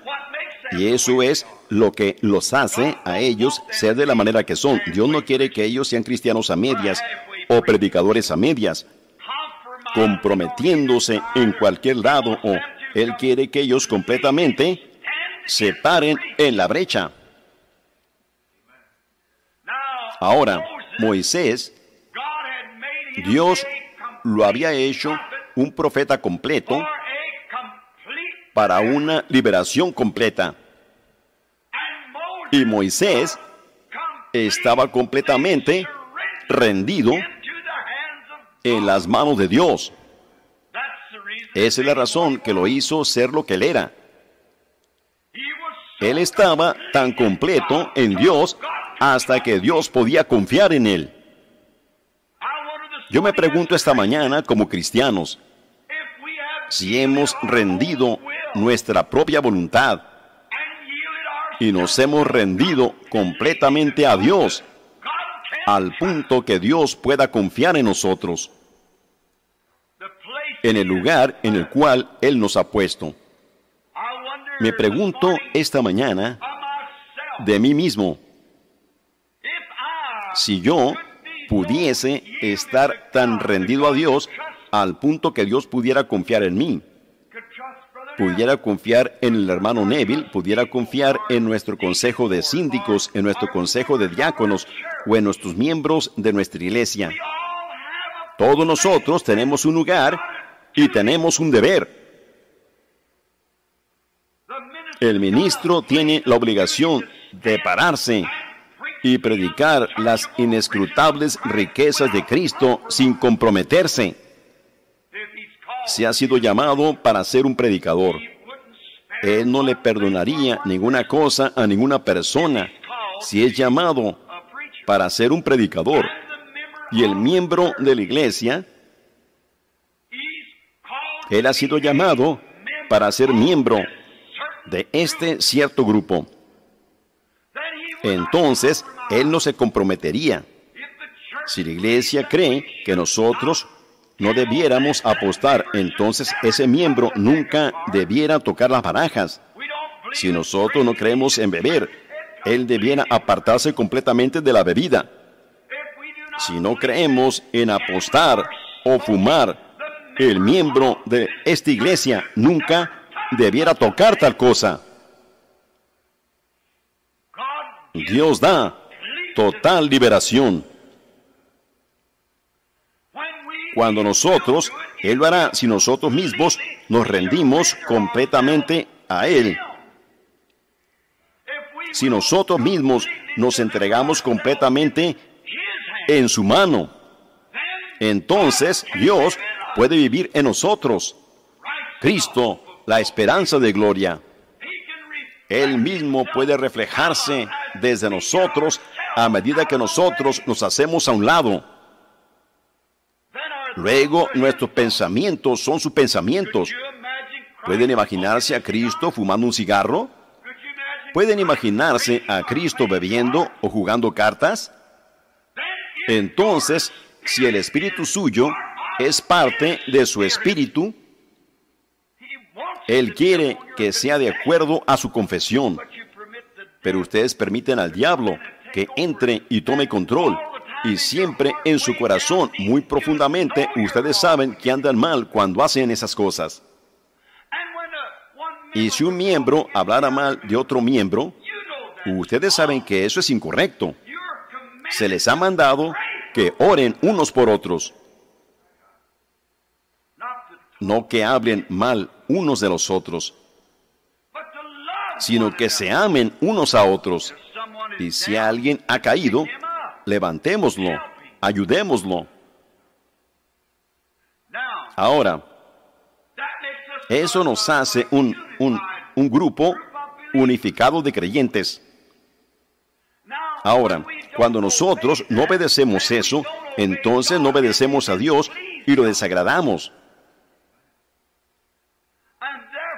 Y eso es lo que los hace a ellos ser de la manera que son. Dios no quiere que ellos sean cristianos a medias o predicadores a medias, comprometiéndose en cualquier lado, o Él quiere que ellos completamente se paren en la brecha. Ahora, Moisés, Dios lo había hecho un profeta completo para una liberación completa. Y Moisés estaba completamente rendido en las manos de Dios. Esa es la razón que lo hizo ser lo que él era. Él estaba tan completo en Dios hasta que Dios podía confiar en él. Yo me pregunto esta mañana, como cristianos, si hemos rendido nuestra propia voluntad y nos hemos rendido completamente a Dios, al punto que Dios pueda confiar en nosotros, en el lugar en el cual Él nos ha puesto. Me pregunto esta mañana de mí mismo, si yo pudiese estar tan rendido a Dios al punto que Dios pudiera confiar en mí. pudiera confiar en el hermano Neville, pudiera confiar en nuestro consejo de síndicos, en nuestro consejo de diáconos o en nuestros miembros de nuestra iglesia. Todos nosotros tenemos un lugar y tenemos un deber. El ministro tiene la obligación de pararse y predicar las inescrutables riquezas de Cristo sin comprometerse. Si ha sido llamado para ser un predicador, él no le perdonaría ninguna cosa a ninguna persona. Si es llamado para ser un predicador y el miembro de la iglesia, él ha sido llamado para ser miembro de este cierto grupo. Entonces, él no se comprometería. Si la iglesia cree que nosotros no debiéramos apostar, entonces ese miembro nunca debiera tocar las barajas. Si nosotros no creemos en beber, él debiera apartarse completamente de la bebida. Si no creemos en apostar o fumar, el miembro de esta iglesia nunca debiera tocar tal cosa. Dios da total liberación. Cuando nosotros, él lo hará si nosotros mismos nos rendimos completamente a él. Si nosotros mismos nos entregamos completamente en su mano, entonces Dios puede vivir en nosotros. Cristo, la esperanza de gloria. Él mismo puede reflejarse desde nosotros a medida que nosotros nos hacemos a un lado. Luego, nuestros pensamientos son sus pensamientos. ¿Pueden imaginarse a Cristo fumando un cigarro? ¿Pueden imaginarse a Cristo bebiendo o jugando cartas? Entonces, si el espíritu suyo es parte de su espíritu, él quiere que sea de acuerdo a su confesión. Pero ustedes permiten al diablo que entre y tome control. Y siempre en su corazón, muy profundamente, ustedes saben que andan mal cuando hacen esas cosas. Y si un miembro hablara mal de otro miembro, ustedes saben que eso es incorrecto. Se les ha mandado que oren unos por otros, no que hablen mal unos de los otros, sino que se amen unos a otros. Y si alguien ha caído, levantémoslo, ayudémoslo. Ahora, eso nos hace un, un, un grupo unificado de creyentes. Ahora, cuando nosotros no obedecemos eso, entonces no obedecemos a Dios y lo desagradamos.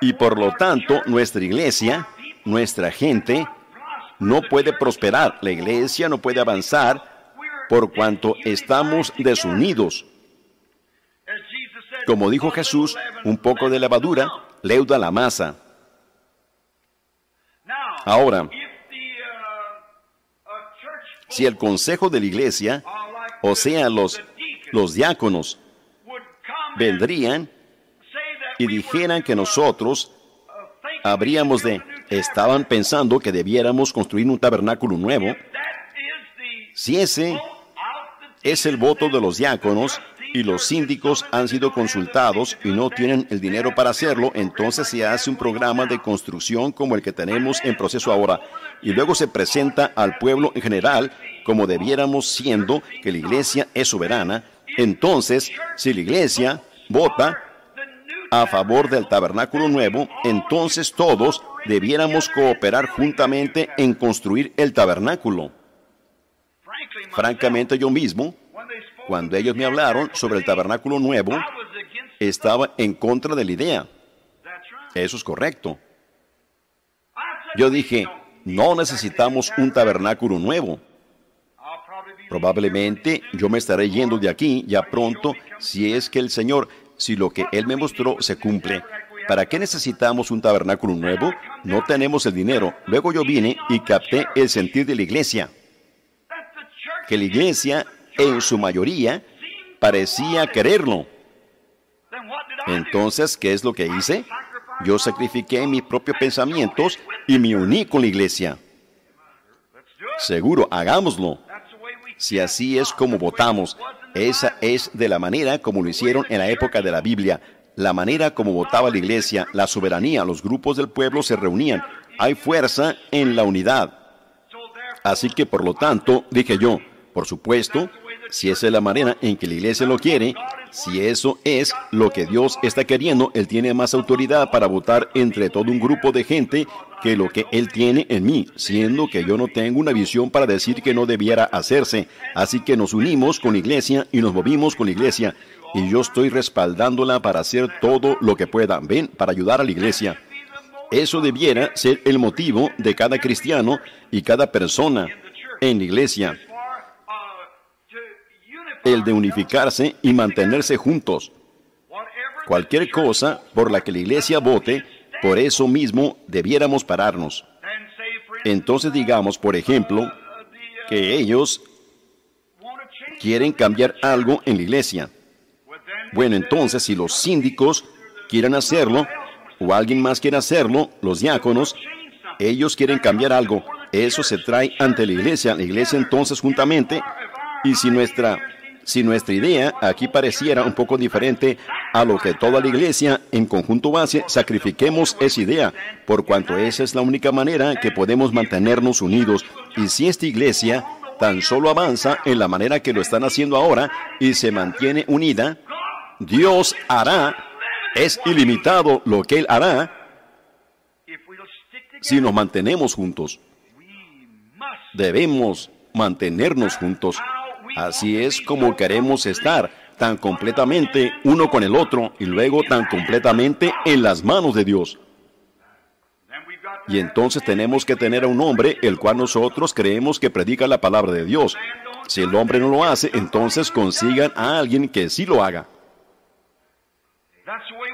Y por lo tanto, nuestra iglesia, nuestra gente, no puede prosperar. La iglesia no puede avanzar por cuanto estamos desunidos. Como dijo Jesús, un poco de levadura leuda la masa. Ahora, si el consejo de la iglesia, o sea, los, los diáconos, vendrían y dijeran que nosotros habríamos de... Estaban pensando que debiéramos construir un tabernáculo nuevo. Si ese es el voto de los diáconos y los síndicos han sido consultados y no tienen el dinero para hacerlo, entonces se hace un programa de construcción como el que tenemos en proceso ahora. Y luego se presenta al pueblo en general como debiéramos, siendo que la iglesia es soberana. Entonces, si la iglesia vota a favor del tabernáculo nuevo, entonces todos debiéramos cooperar juntamente en construir el tabernáculo. Francamente, yo mismo, cuando ellos me hablaron sobre el tabernáculo nuevo, estaba en contra de la idea. Eso es correcto. Yo dije, no necesitamos un tabernáculo nuevo. Probablemente yo me estaré yendo de aquí ya pronto, si es que el Señor... Si lo que él me mostró se cumple, ¿para qué necesitamos un tabernáculo nuevo? No tenemos el dinero. Luego yo vine y capté el sentir de la iglesia. Que la iglesia, en su mayoría, parecía quererlo. Entonces, ¿qué es lo que hice? Yo sacrifiqué mis propios pensamientos y me uní con la iglesia. Seguro, hagámoslo. Si así es como votamos, esa es de la manera como lo hicieron en la época de la Biblia, la manera como votaba la iglesia, la soberanía, los grupos del pueblo se reunían. Hay fuerza en la unidad. Así que, por lo tanto, dije yo, por supuesto, si esa es la manera en que la iglesia lo quiere, si eso es lo que Dios está queriendo, Él tiene más autoridad para votar entre todo un grupo de gente que lo que Él tiene en mí, siendo que yo no tengo una visión para decir que no debiera hacerse. Así que nos unimos con la iglesia y nos movimos con la iglesia. Y yo estoy respaldándola para hacer todo lo que pueda, ven, para ayudar a la iglesia. Eso debiera ser el motivo de cada cristiano y cada persona en la iglesia. El de unificarse y mantenerse juntos. Cualquier cosa por la que la iglesia vote, por eso mismo debiéramos pararnos. Entonces digamos, por ejemplo, que ellos quieren cambiar algo en la iglesia. Bueno, entonces, si los síndicos quieren hacerlo, o alguien más quiere hacerlo, los diáconos, ellos quieren cambiar algo. Eso se trae ante la iglesia. La iglesia entonces juntamente, y si nuestra... Si nuestra idea aquí pareciera un poco diferente a lo que toda la iglesia en conjunto hace, sacrifiquemos esa idea, por cuanto esa es la única manera que podemos mantenernos unidos. Y si esta iglesia tan solo avanza en la manera que lo están haciendo ahora y se mantiene unida, Dios hará, es ilimitado lo que Él hará si nos mantenemos juntos. Debemos mantenernos juntos. Así es como queremos estar, tan completamente uno con el otro y luego tan completamente en las manos de Dios. Y entonces tenemos que tener a un hombre el cual nosotros creemos que predica la palabra de Dios. Si el hombre no lo hace, entonces consigan a alguien que sí lo haga.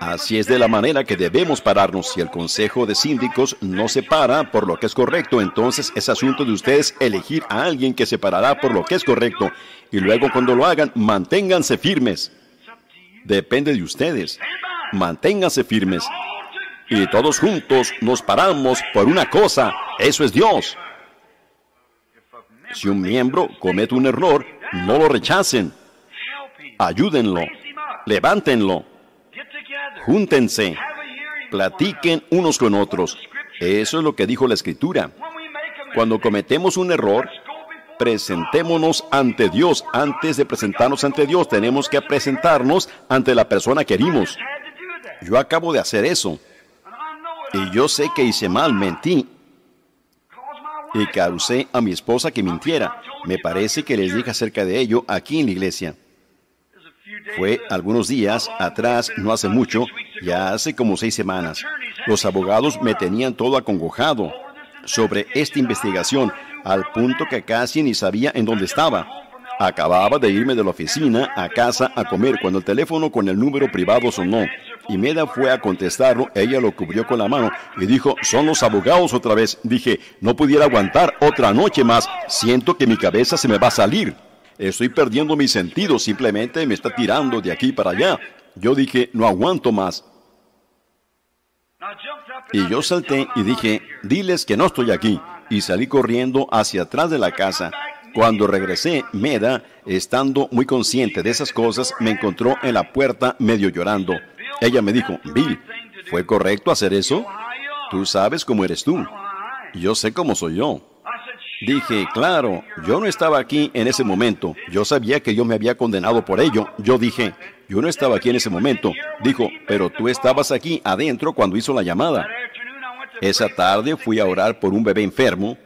Así es de la manera que debemos pararnos. Si el Consejo de Síndicos no se para por lo que es correcto, entonces es asunto de ustedes elegir a alguien que se parará por lo que es correcto. Y luego cuando lo hagan, manténganse firmes. Depende de ustedes. Manténganse firmes. Y todos juntos nos paramos por una cosa. Eso es Dios. Si un miembro comete un error, no lo rechacen. Ayúdenlo. Levántenlo. Júntense, platiquen unos con otros. Eso es lo que dijo la Escritura. Cuando cometemos un error, presentémonos ante Dios. Antes de presentarnos ante Dios, tenemos que presentarnos ante la persona que herimos. Yo acabo de hacer eso. Y yo sé que hice mal, mentí. Y causé a mi esposa que mintiera. Me parece que les dije acerca de ello aquí en la iglesia. Fue algunos días atrás, no hace mucho, ya hace como seis semanas. Los abogados me tenían todo acongojado sobre esta investigación, al punto que casi ni sabía en dónde estaba. Acababa de irme de la oficina a casa a comer cuando el teléfono con el número privado sonó. Y Meda fue a contestarlo, ella lo cubrió con la mano y dijo, son los abogados otra vez. Dije, no pudiera aguantar otra noche más, siento que mi cabeza se me va a salir. Estoy perdiendo mis sentidos, simplemente me está tirando de aquí para allá. Yo dije, no aguanto más. Y yo salté y dije, diles que no estoy aquí. Y salí corriendo hacia atrás de la casa. Cuando regresé, Meda, estando muy consciente de esas cosas, me encontró en la puerta medio llorando. Ella me dijo, Bill, ¿fue correcto hacer eso? Tú sabes cómo eres tú. Yo sé cómo soy yo. Dije, claro, yo no estaba aquí en ese momento. Yo sabía que yo me había condenado por ello. Yo dije, yo no estaba aquí en ese momento. Dijo, pero tú estabas aquí adentro cuando hizo la llamada. Esa tarde fui a orar por un bebé enfermo.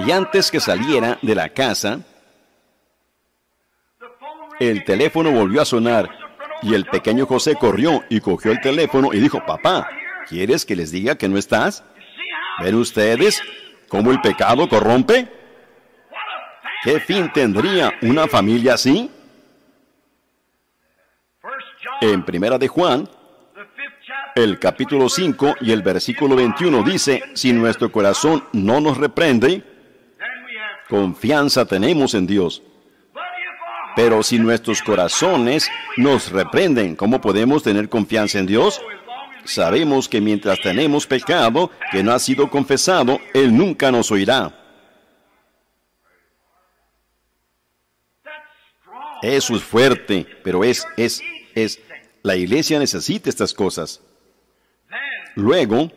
Y antes que saliera de la casa, el teléfono volvió a sonar. Y el pequeño José corrió y cogió el teléfono y dijo, papá, ¿quieres que les diga que no estás? ¿Ven ustedes cómo el pecado corrompe? ¿Qué fin tendría una familia así? En Primera de Juan, el capítulo cinco y el versículo veintiuno dice, si nuestro corazón no nos reprende, confianza tenemos en Dios. Pero si nuestros corazones nos reprenden, ¿cómo podemos tener confianza en Dios? Sabemos que mientras tenemos pecado que no ha sido confesado, Él nunca nos oirá. Eso es fuerte, pero es, es, es. La iglesia necesita estas cosas. Luego,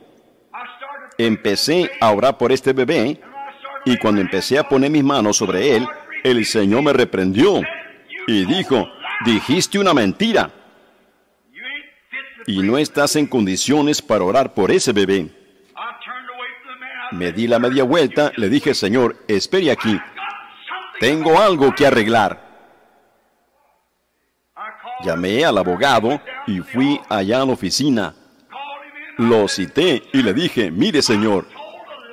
empecé a orar por este bebé, y cuando empecé a poner mis manos sobre él, el Señor me reprendió y dijo, dijiste una mentira, y no estás en condiciones para orar por ese bebé. Me di la media vuelta, le dije, Señor, espere aquí, tengo algo que arreglar. Llamé al abogado y fui allá a la oficina. Lo cité y le dije, mire, señor,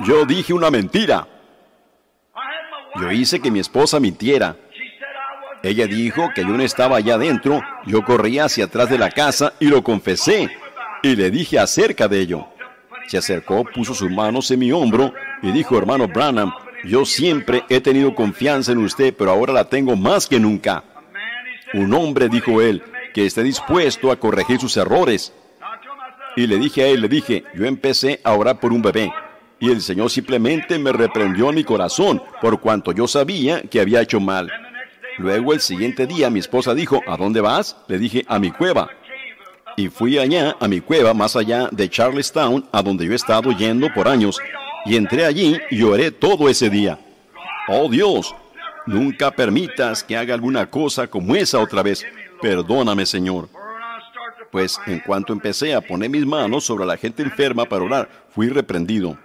yo dije una mentira. Yo hice que mi esposa mintiera. Ella dijo que yo no estaba allá adentro. Yo corría hacia atrás de la casa y lo confesé. Y le dije acerca de ello. Se acercó, puso sus manos en mi hombro y dijo, hermano Branham, yo siempre he tenido confianza en usted, pero ahora la tengo más que nunca. Un hombre, dijo él, que esté dispuesto a corregir sus errores. Y le dije a él, le dije, yo empecé a orar por un bebé. Y el Señor simplemente me reprendió en mi corazón, por cuanto yo sabía que había hecho mal. Luego, el siguiente día, mi esposa dijo, ¿a dónde vas? Le dije, a mi cueva. Y fui allá, a mi cueva, más allá de Charlestown, a donde yo he estado yendo por años. Y entré allí y lloré todo ese día. ¡Oh, Dios! Nunca permitas que haga alguna cosa como esa otra vez. Perdóname, Señor. Pues en cuanto empecé a poner mis manos sobre la gente enferma para orar, fui reprendido.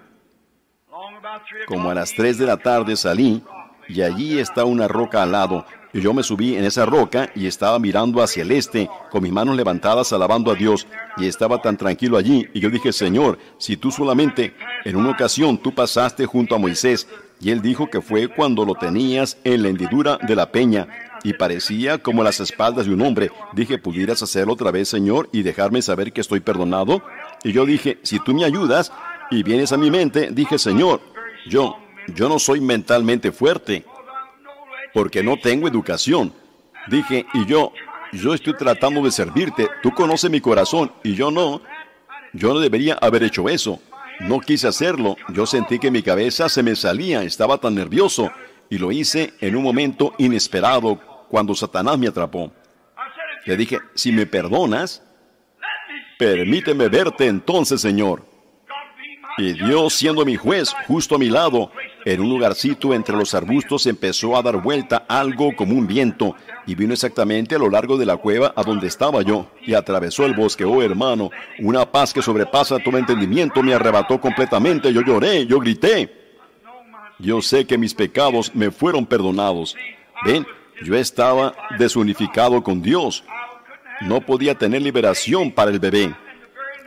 Como a las tres de la tarde salí, y allí está una roca al lado. Y yo me subí en esa roca y estaba mirando hacia el este, con mis manos levantadas alabando a Dios. Y estaba tan tranquilo allí, y yo dije, Señor, si tú solamente, en una ocasión tú pasaste junto a Moisés, y él dijo que fue cuando lo tenías en la hendidura de la peña, y parecía como las espaldas de un hombre. Dije, ¿pudieras hacerlo otra vez, Señor, y dejarme saber que estoy perdonado? Y yo dije, si tú me ayudas, y vienes a mi mente, dije, Señor, yo, yo no soy mentalmente fuerte, porque no tengo educación. Dije, y yo, yo estoy tratando de servirte, tú conoces mi corazón, y yo no, yo no debería haber hecho eso. No quise hacerlo. Yo sentí que mi cabeza se me salía. Estaba tan nervioso. Y lo hice en un momento inesperado, cuando Satanás me atrapó. Le dije, si me perdonas, permíteme verte entonces, Señor. Y Dios, siendo mi juez, justo a mi lado, en un lugarcito entre los arbustos, empezó a dar vuelta algo como un viento, y vino exactamente a lo largo de la cueva a donde estaba yo, y atravesó el bosque. Oh, hermano, una paz que sobrepasa todo entendimiento me arrebató completamente. Yo lloré, yo grité. Yo sé que mis pecados me fueron perdonados. Ven, yo estaba desunificado con Dios. No podía tener liberación para el bebé.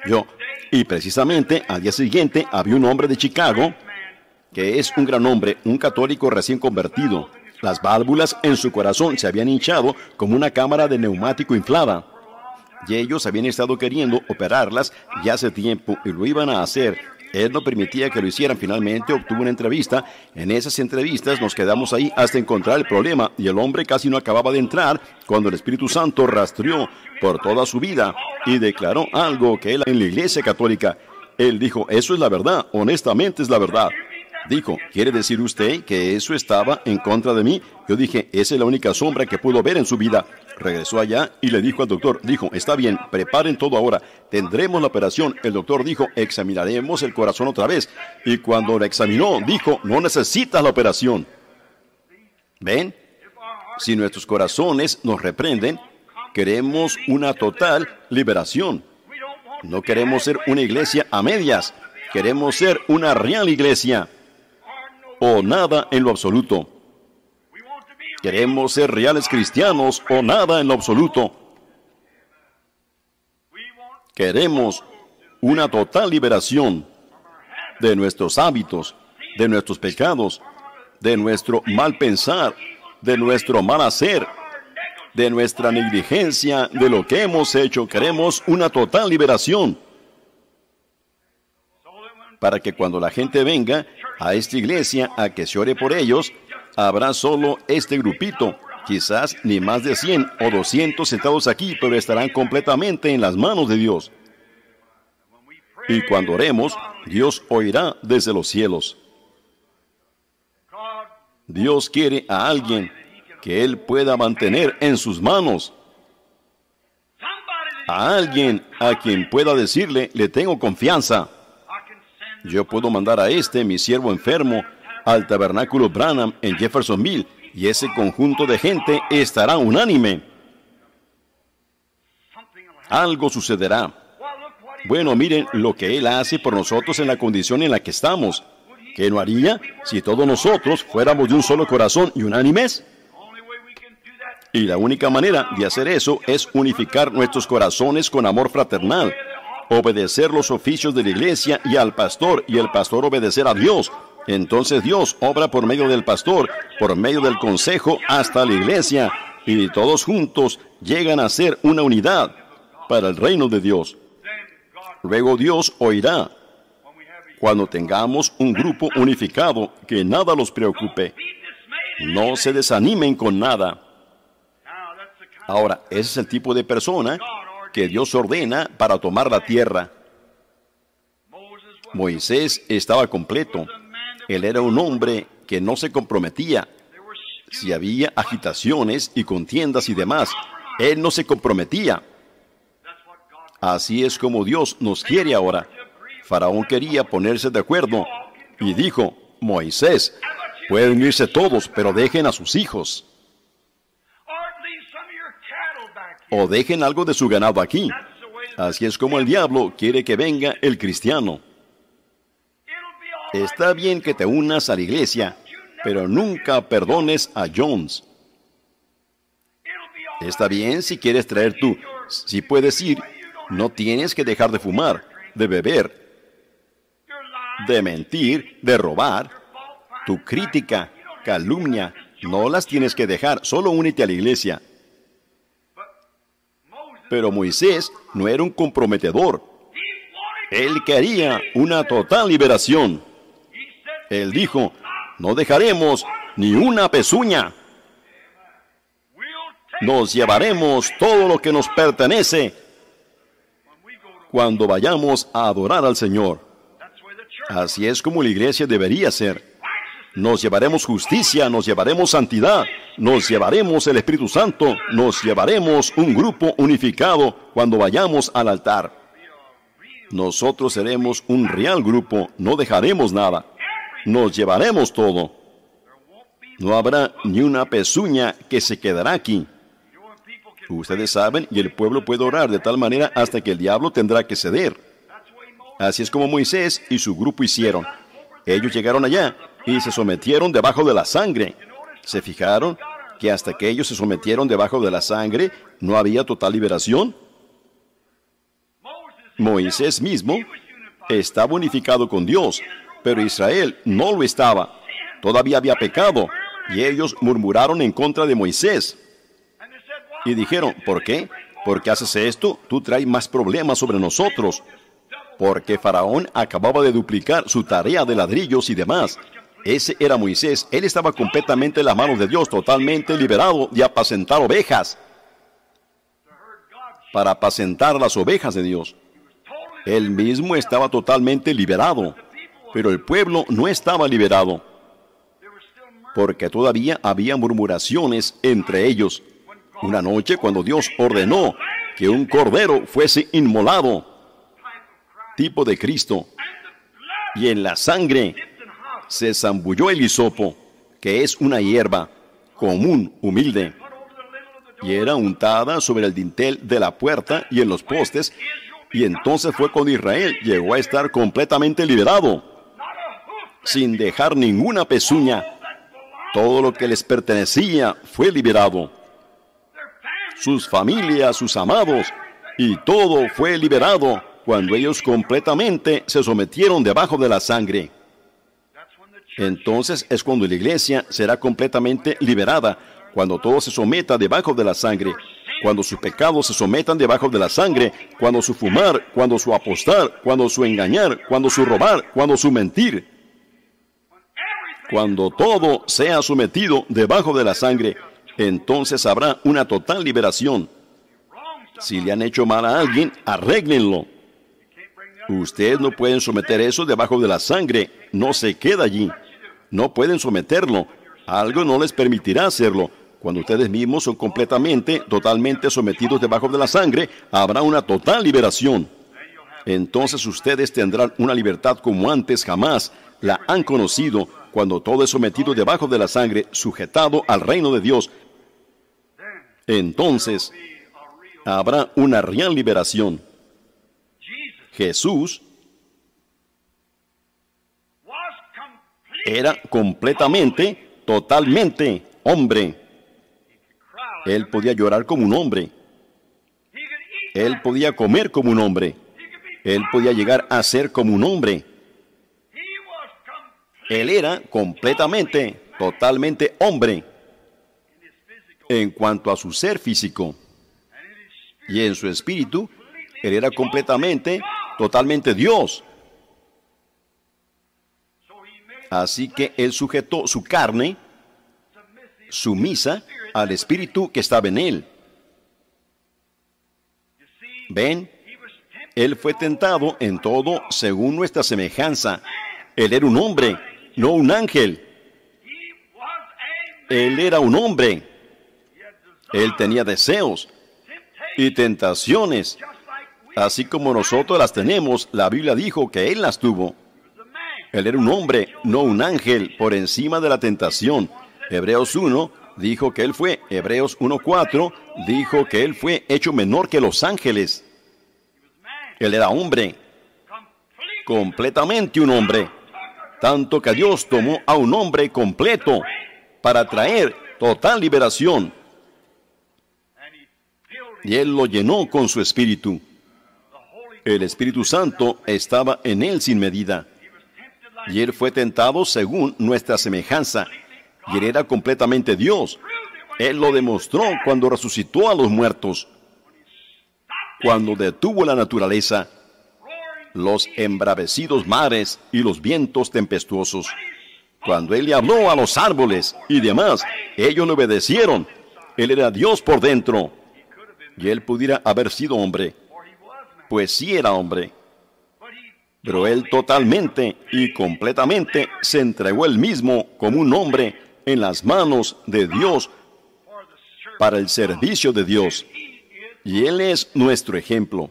Yo... Y precisamente al día siguiente había un hombre de Chicago, que es un gran hombre, un católico recién convertido. Las válvulas en su corazón se habían hinchado como una cámara de neumático inflada. Y ellos habían estado queriendo operarlas ya hace tiempo y lo iban a hacer. Él no permitía que lo hicieran. Finalmente obtuvo una entrevista. En esas entrevistas nos quedamos ahí hasta encontrar el problema. Y el hombre casi no acababa de entrar cuando el Espíritu Santo rastreó por toda su vida y declaró algo que él en la Iglesia Católica. Él dijo, eso es la verdad, honestamente es la verdad. Dijo, ¿quiere decir usted que eso estaba en contra de mí? Yo dije, esa es la única sombra que pudo ver en su vida. Regresó allá y le dijo al doctor, dijo, está bien, preparen todo ahora. Tendremos la operación. El doctor dijo, examinaremos el corazón otra vez. Y cuando lo examinó, dijo, no necesitas la operación. ¿Ven? Si nuestros corazones nos reprenden, queremos una total liberación. No queremos ser una iglesia a medias. Queremos ser una real iglesia. O nada en lo absoluto. Queremos ser reales cristianos o nada en lo absoluto. Queremos una total liberación de nuestros hábitos, de nuestros pecados, de nuestro mal pensar, de nuestro mal hacer, de nuestra negligencia, de lo que hemos hecho. Queremos una total liberación. Para que cuando la gente venga a esta iglesia a que se ore por ellos, habrá solo este grupito, quizás ni más de cien o doscientos sentados aquí, pero estarán completamente en las manos de Dios. y cuando oremos, Dios oirá desde los cielos. Dios quiere a alguien que Él pueda mantener en sus manos. A alguien a quien pueda decirle, le tengo confianza. Yo puedo mandar a este, mi siervo enfermo, al tabernáculo Branham en Jeffersonville, y ese conjunto de gente estará unánime. Algo sucederá. Bueno, miren lo que Él hace por nosotros en la condición en la que estamos. ¿Qué no haría si todos nosotros fuéramos de un solo corazón y unánimes? Y la única manera de hacer eso es unificar nuestros corazones con amor fraternal, obedecer los oficios de la iglesia y al pastor, y el pastor obedecer a Dios. Entonces Dios obra por medio del pastor, por medio del consejo, hasta la iglesia, y todos juntos llegan a ser una unidad para el reino de Dios. Luego Dios oirá cuando tengamos un grupo unificado, que nada los preocupe. No se desanimen con nada. Ahora, ese es el tipo de persona que Dios ordena para tomar la tierra. Moisés estaba completo. Él era un hombre que no se comprometía. Si había agitaciones y contiendas y demás, él no se comprometía. Así es como Dios nos quiere ahora. Faraón quería ponerse de acuerdo y dijo, Moisés, pueden irse todos, pero dejen a sus hijos. O dejen algo de su ganado aquí. Así es como el diablo quiere que venga el cristiano. Está bien que te unas a la iglesia, pero nunca perdones a Jones. Está bien si quieres traer tú. Si puedes ir, no tienes que dejar de fumar, de beber, de mentir, de robar. Tu crítica, calumnia, no las tienes que dejar, solo únete a la iglesia. Pero Moisés no era un comprometedor. Él quería una total liberación. Él dijo, no dejaremos ni una pezuña. Nos llevaremos todo lo que nos pertenece cuando vayamos a adorar al Señor. Así es como la iglesia debería ser. Nos llevaremos justicia, nos llevaremos santidad, nos llevaremos el Espíritu Santo, nos llevaremos un grupo unificado cuando vayamos al altar. Nosotros seremos un real grupo, no dejaremos nada. Nos llevaremos todo. No habrá ni una pezuña que se quedará aquí. Ustedes saben, y el pueblo puede orar de tal manera hasta que el diablo tendrá que ceder. Así es como Moisés y su grupo hicieron. Ellos llegaron allá y se sometieron debajo de la sangre. ¿Se fijaron que hasta que ellos se sometieron debajo de la sangre no había total liberación? Moisés mismo estaba unificado con Dios, pero Israel no lo estaba. Todavía había pecado y ellos murmuraron en contra de Moisés. Y dijeron, ¿por qué? ¿Por qué haces esto? Tú traes más problemas sobre nosotros. Porque Faraón acababa de duplicar su tarea de ladrillos y demás. Ese era Moisés. Él estaba completamente en las manos de Dios, totalmente liberado de apacentar ovejas. Para apacentar las ovejas de Dios. Él mismo estaba totalmente liberado. Pero el pueblo no estaba liberado. Porque todavía había murmuraciones entre ellos. Una noche cuando Dios ordenó que un cordero fuese inmolado, tipo de Cristo, y en la sangre se zambulló el hisopo, que es una hierba común, humilde, y era untada sobre el dintel de la puerta y en los postes, y entonces fue cuando Israel llegó a estar completamente liberado, sin dejar ninguna pezuña. Todo lo que les pertenecía fue liberado. Sus familias, sus amados, y todo fue liberado cuando ellos completamente se sometieron debajo de la sangre. Entonces es cuando la iglesia será completamente liberada, cuando todo se someta debajo de la sangre, cuando sus pecados se sometan debajo de la sangre, cuando su fumar, cuando su apostar, cuando su engañar, cuando su robar, cuando su mentir, cuando todo sea sometido debajo de la sangre, entonces habrá una total liberación. Si le han hecho mal a alguien, arréglenlo. Ustedes no pueden someter eso debajo de la sangre. No se queda allí. No pueden someterlo. Algo no les permitirá hacerlo. Cuando ustedes mismos son completamente, totalmente sometidos debajo de la sangre, habrá una total liberación. Entonces ustedes tendrán una libertad como antes jamás la han conocido, cuando todo es sometido debajo de la sangre, sujetado al reino de Dios. Entonces habrá una real liberación. Jesús era completamente, totalmente hombre. Él podía llorar como un hombre. Él podía comer como un hombre. Él podía llegar a ser como un hombre. Él era completamente, totalmente hombre en cuanto a su ser físico. Y en su espíritu, él era completamente, totalmente Dios. Así que él sujetó su carne sumisa al espíritu que estaba en él. ¿Ven? Él fue tentado en todo según nuestra semejanza. Él era un hombre, no un ángel. Él era un hombre. Él tenía deseos y tentaciones, así como nosotros las tenemos. La Biblia dijo que él las tuvo. Él era un hombre, no un ángel, por encima de la tentación. Hebreos uno dijo que él fue. Hebreos uno cuatro dijo que él fue hecho menor que los ángeles. Él era hombre, completamente un hombre, tanto que Dios tomó a un hombre completo para traer total liberación. Y él lo llenó con su espíritu. El Espíritu Santo estaba en él sin medida. Y él fue tentado según nuestra semejanza. Y él era completamente Dios. Él lo demostró cuando resucitó a los muertos, cuando detuvo la naturaleza, los embravecidos mares y los vientos tempestuosos. Cuando él le habló a los árboles y demás, ellos le obedecieron. Él era Dios por dentro. Y él pudiera haber sido hombre, pues sí era hombre. Pero él totalmente y completamente se entregó él mismo como un hombre en las manos de Dios para el servicio de Dios. Y él es nuestro ejemplo.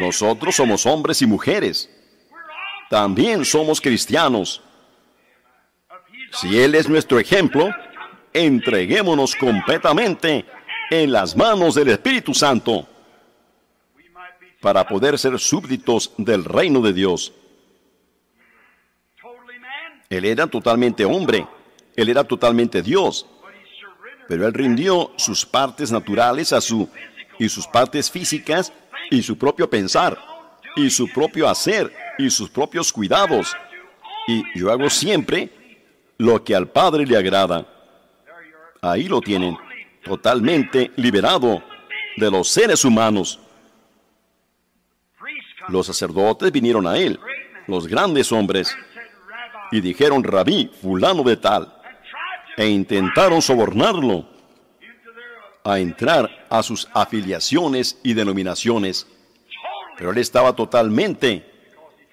Nosotros somos hombres y mujeres. También somos cristianos. Si él es nuestro ejemplo, entreguémonos completamente en las manos del Espíritu Santo para poder ser súbditos del reino de Dios. Él era totalmente hombre. Él era totalmente Dios. Pero él rindió sus partes naturales a su, y sus partes físicas, y su propio pensar, y su propio hacer, y sus propios cuidados. Y yo hago siempre lo que al Padre le agrada. Ahí lo tienen, totalmente liberado de los seres humanos. Los sacerdotes vinieron a él, los grandes hombres, y dijeron: Rabí, fulano de tal, e intentaron sobornarlo a entrar a sus afiliaciones y denominaciones. Pero él estaba totalmente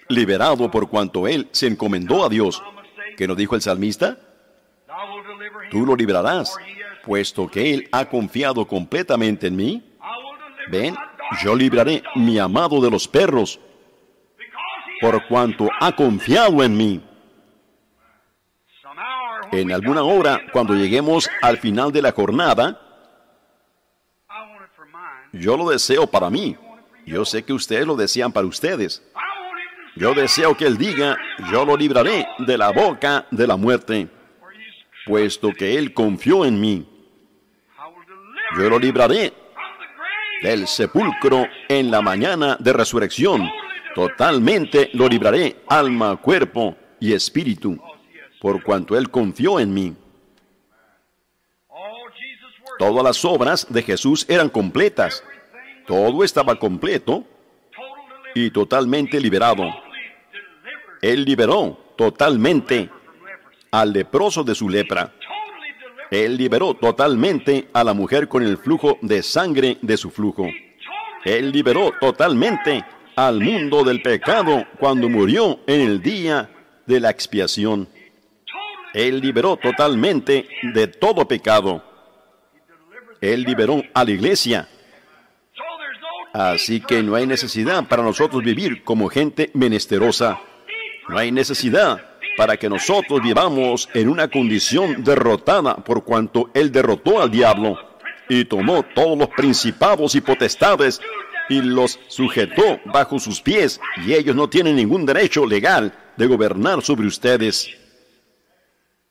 liberado por cuanto él se encomendó a Dios. ¿Qué nos dijo el salmista? Tú lo librarás, puesto que él ha confiado completamente en mí. Ven, yo libraré mi amado de los perros, por cuanto ha confiado en mí. En alguna hora, cuando lleguemos al final de la jornada, yo lo deseo para mí. Yo sé que ustedes lo desean para ustedes. Yo deseo que él diga: yo lo libraré de la boca de la muerte, puesto que él confió en mí. Yo lo libraré del sepulcro en la mañana de resurrección. Totalmente lo libraré, alma, cuerpo y espíritu, por cuanto él confió en mí. Todas las obras de Jesús eran completas. Todo estaba completo y totalmente liberado. Él liberó totalmente al leproso de su lepra. Él liberó totalmente a la mujer con el flujo de sangre de su flujo. Él liberó totalmente al mundo del pecado cuando murió en el día de la expiación. Él liberó totalmente de todo pecado. Él liberó a la iglesia. Así que no hay necesidad para nosotros vivir como gente menesterosa. No hay necesidad para que nosotros vivamos en una condición derrotada por cuanto Él derrotó al diablo y tomó todos los principados y potestades y los sujetó bajo sus pies, y ellos no tienen ningún derecho legal de gobernar sobre ustedes.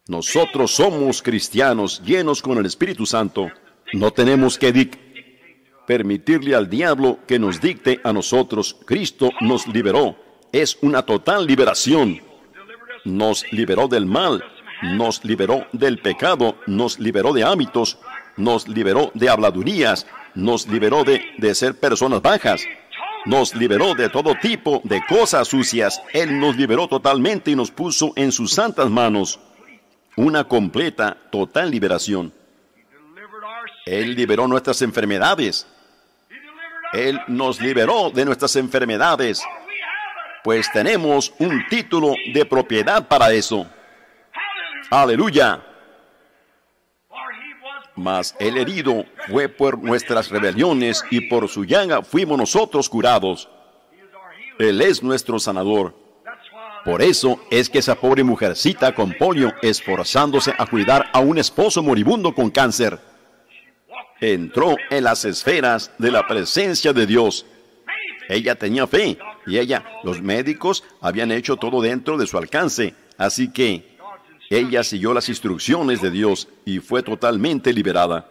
Nosotros somos cristianos llenos con el Espíritu Santo. No tenemos que dictar. Permitirle al diablo que nos dicte a nosotros. Cristo nos liberó. Es una total liberación. Nos liberó del mal, nos liberó del pecado, nos liberó de hábitos, nos liberó de habladurías, nos liberó de, de ser personas bajas, nos liberó de todo tipo de cosas sucias. Él nos liberó totalmente y nos puso en sus santas manos. Una completa, total liberación. Él liberó nuestras enfermedades. Él nos liberó de nuestras enfermedades, pues tenemos un título de propiedad para eso. ¡Aleluya! Mas el herido fue por nuestras rebeliones y por su llaga fuimos nosotros curados. Él es nuestro sanador. Por eso es que esa pobre mujercita con polio, esforzándose a cuidar a un esposo moribundo con cáncer, entró en las esferas de la presencia de Dios. Ella tenía fe, y ella, los médicos habían hecho todo dentro de su alcance. Así que ella siguió las instrucciones de Dios y fue totalmente liberada.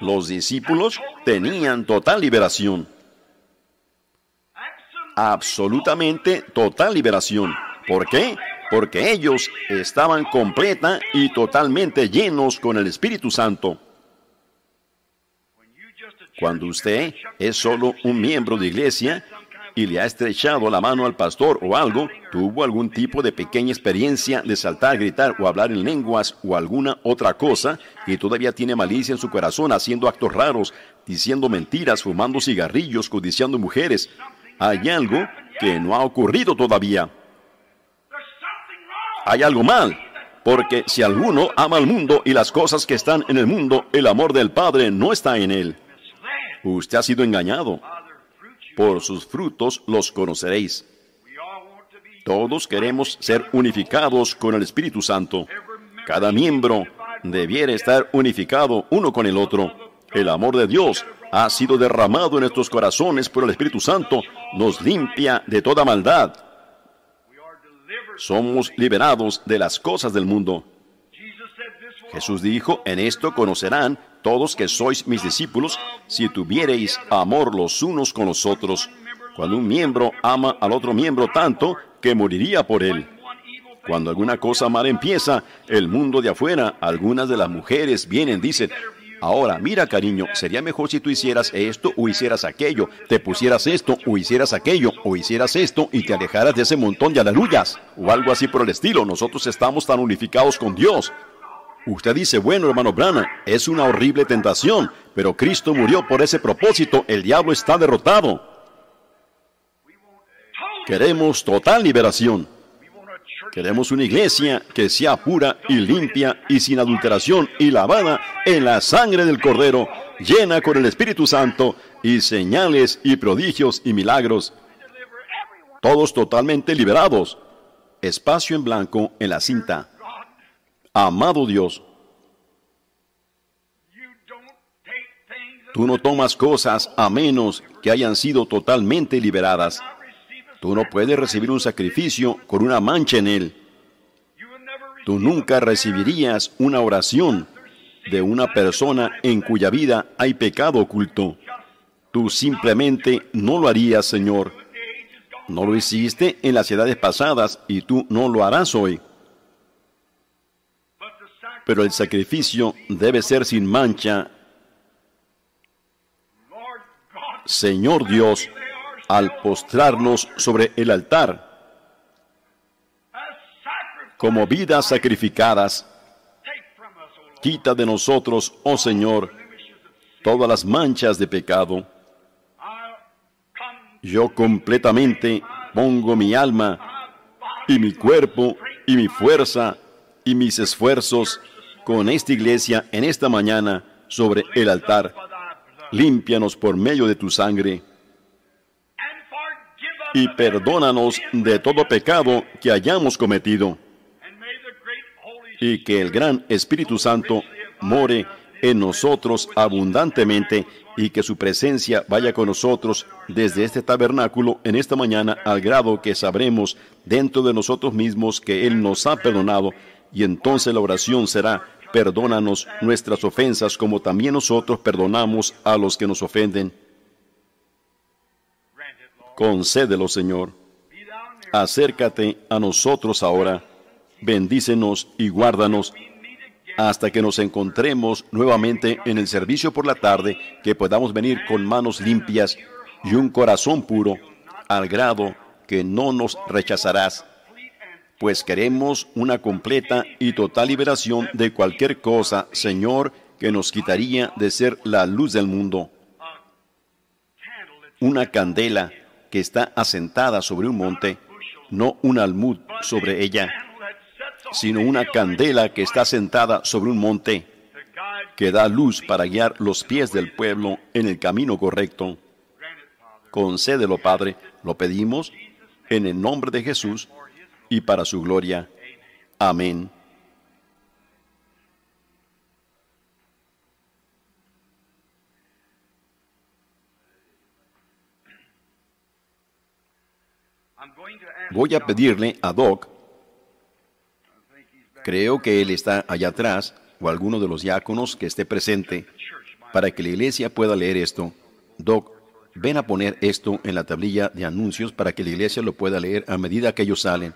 Los discípulos tenían total liberación. Absolutamente total liberación. ¿Por qué? Porque ellos estaban completa y totalmente llenos con el Espíritu Santo. Cuando usted es solo un miembro de iglesia y le ha estrechado la mano al pastor o algo, tuvo algún tipo de pequeña experiencia de saltar, gritar o hablar en lenguas o alguna otra cosa, y todavía tiene malicia en su corazón, haciendo actos raros, diciendo mentiras, fumando cigarrillos, codiciando mujeres, hay algo que no ha ocurrido todavía. Hay algo mal, porque si alguno ama al mundo y las cosas que están en el mundo, el amor del Padre no está en él. Usted ha sido engañado. Por sus frutos los conoceréis. Todos queremos ser unificados con el Espíritu Santo. Cada miembro debiera estar unificado uno con el otro. El amor de Dios ha sido derramado en nuestros corazones por el Espíritu Santo. Nos limpia de toda maldad. Somos liberados de las cosas del mundo. Jesús dijo, en esto conocerán todos que sois mis discípulos, si tuviereis amor los unos con los otros. Cuando un miembro ama al otro miembro tanto que moriría por él. Cuando alguna cosa mala empieza, el mundo de afuera, algunas de las mujeres vienen, dicen, ahora, mira cariño, sería mejor si tú hicieras esto o hicieras aquello, te pusieras esto o hicieras aquello, o hicieras esto y te alejaras de ese montón de aleluyas, o algo así por el estilo. Nosotros estamos tan unificados con Dios. Usted dice, bueno, hermano Branham, es una horrible tentación, pero Cristo murió por ese propósito, el diablo está derrotado. Queremos total liberación. Queremos una iglesia que sea pura y limpia y sin adulteración y lavada en la sangre del Cordero, llena con el Espíritu Santo y señales y prodigios y milagros. Todos totalmente liberados. Espacio en blanco en la cinta. Amado Dios, tú no tomas cosas a menos que hayan sido totalmente liberadas. Tú no puedes recibir un sacrificio con una mancha en él. Tú nunca recibirías una oración de una persona en cuya vida hay pecado oculto. Tú simplemente no lo harías, Señor. No lo hiciste en las edades pasadas y tú no lo harás hoy. Pero el sacrificio debe ser sin mancha. Señor Dios, al postrarnos sobre el altar, como vidas sacrificadas, quita de nosotros, oh Señor, todas las manchas de pecado. yo completamente pongo mi alma y mi cuerpo y mi fuerza y mis esfuerzos con esta iglesia en esta mañana sobre el altar. Límpianos por medio de tu sangre y perdónanos de todo pecado que hayamos cometido, y que el gran Espíritu Santo more en nosotros abundantemente y que su presencia vaya con nosotros desde este tabernáculo en esta mañana, al grado que sabremos dentro de nosotros mismos que Él nos ha perdonado, y entonces la oración será: perdónanos nuestras ofensas como también nosotros perdonamos a los que nos ofenden. Concédelo, Señor. Acércate a nosotros ahora. Bendícenos y guárdanos hasta que nos encontremos nuevamente en el servicio por la tarde, que podamos venir con manos limpias y un corazón puro, al grado que no nos rechazarás, pues queremos una completa y total liberación de cualquier cosa, Señor, que nos quitaría de ser la luz del mundo. Una candela que está asentada sobre un monte, no un almud sobre ella, sino una candela que está sentada sobre un monte, que da luz para guiar los pies del pueblo en el camino correcto. Concédelo, Padre, lo pedimos en el nombre de Jesús y para su gloria. Amén. Voy a pedirle a Doc, creo que él está allá atrás, o alguno de los diáconos que esté presente, para que la iglesia pueda leer esto. Doc, ven a poner esto en la tablilla de anuncios para que la iglesia lo pueda leer a medida que ellos salen.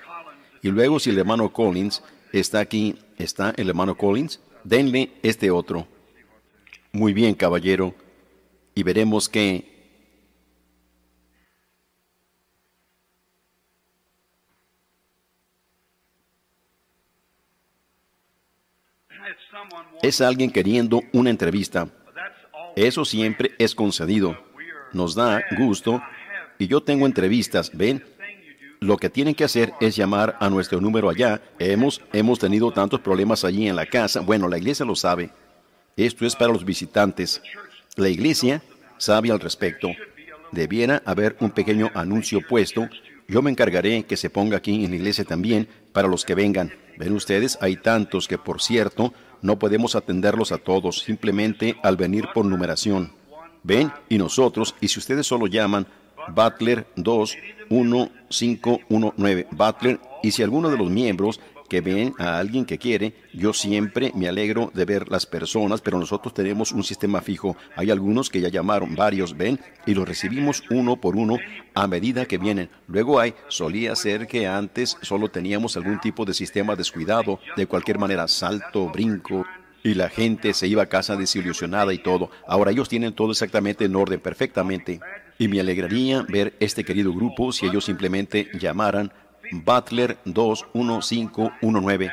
Y luego, si el hermano Collins está aquí, ¿está el hermano Collins? Denle este otro. Muy bien, caballero. Y veremos que... es alguien queriendo una entrevista. Eso siempre es concedido. Nos da gusto. Y yo tengo entrevistas, ¿ven? Lo que tienen que hacer es llamar a nuestro número allá. Hemos, hemos tenido tantos problemas allí en la casa. Bueno, la iglesia lo sabe. Esto es para los visitantes. La iglesia sabe al respecto. Debiera haber un pequeño anuncio puesto. Yo me encargaré que se ponga aquí en la iglesia también para los que vengan. Ven ustedes, hay tantos que, por cierto, no podemos atenderlos a todos, simplemente al venir por numeración. Ven, y nosotros, y si ustedes solo llaman, Butler dos uno cinco uno nueve, Butler, y si alguno de los miembros que ven a alguien que quiere, yo siempre me alegro de ver las personas, pero nosotros tenemos un sistema fijo. Hay algunos que ya llamaron, varios, ven, y los recibimos uno por uno a medida que vienen. Luego hay, solía ser que antes solo teníamos algún tipo de sistema descuidado, de cualquier manera, salto, brinco, y la gente se iba a casa desilusionada y todo. Ahora ellos tienen todo exactamente en orden, perfectamente, y me alegraría ver este querido grupo si ellos simplemente llamaran Butler dos uno cinco uno nueve,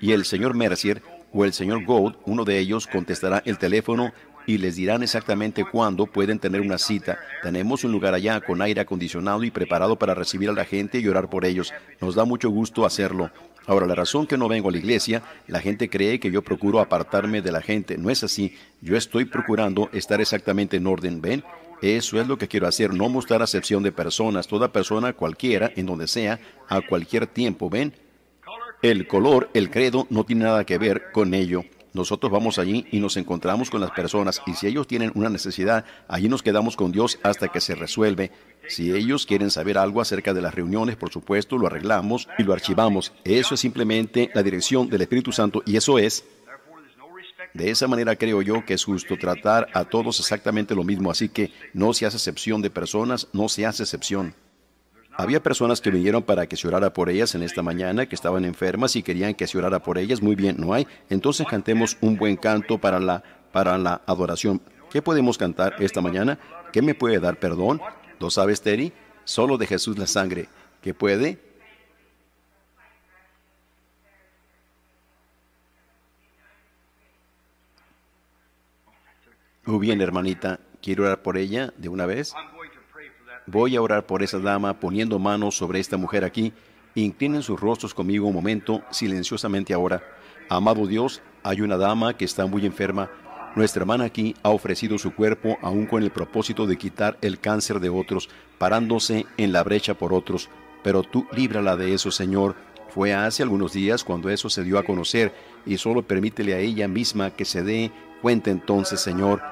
y el señor Mercier o el señor Gold, uno de ellos, contestará el teléfono y les dirán exactamente cuándo pueden tener una cita. Tenemos un lugar allá con aire acondicionado y preparado para recibir a la gente y orar por ellos. Nos da mucho gusto hacerlo. Ahora, la razón que no vengo a la iglesia, la gente cree que yo procuro apartarme de la gente. No es así. Yo estoy procurando estar exactamente en orden, ¿ven? Eso es lo que quiero hacer, no mostrar acepción de personas, toda persona, cualquiera, en donde sea, a cualquier tiempo, ¿ven? El color, el credo, no tiene nada que ver con ello. Nosotros vamos allí y nos encontramos con las personas, y si ellos tienen una necesidad, allí nos quedamos con Dios hasta que se resuelve. Si ellos quieren saber algo acerca de las reuniones, por supuesto, lo arreglamos y lo archivamos. Eso es simplemente la dirección del Espíritu Santo, y eso es... De esa manera creo yo que es justo tratar a todos exactamente lo mismo, así que no se hace excepción de personas, no se hace excepción. Había personas que vinieron para que se orara por ellas en esta mañana, que estaban enfermas y querían que se orara por ellas. Muy bien, ¿no hay? Entonces cantemos un buen canto para la, para la adoración. ¿Qué podemos cantar esta mañana? ¿Qué me puede dar perdón? ¿Lo sabes, Terry? Solo de Jesús la sangre. ¿Qué puede? Muy bien, hermanita. Quiero orar por ella de una vez. Voy a orar por esa dama poniendo manos sobre esta mujer aquí. Inclinen sus rostros conmigo un momento, silenciosamente ahora. Amado Dios, hay una dama que está muy enferma. Nuestra hermana aquí ha ofrecido su cuerpo aún con el propósito de quitar el cáncer de otros, parándose en la brecha por otros. Pero tú líbrala de eso, Señor. Fue hace algunos días cuando eso se dio a conocer, y solo permítele a ella misma que se dé cuenta entonces, Señor.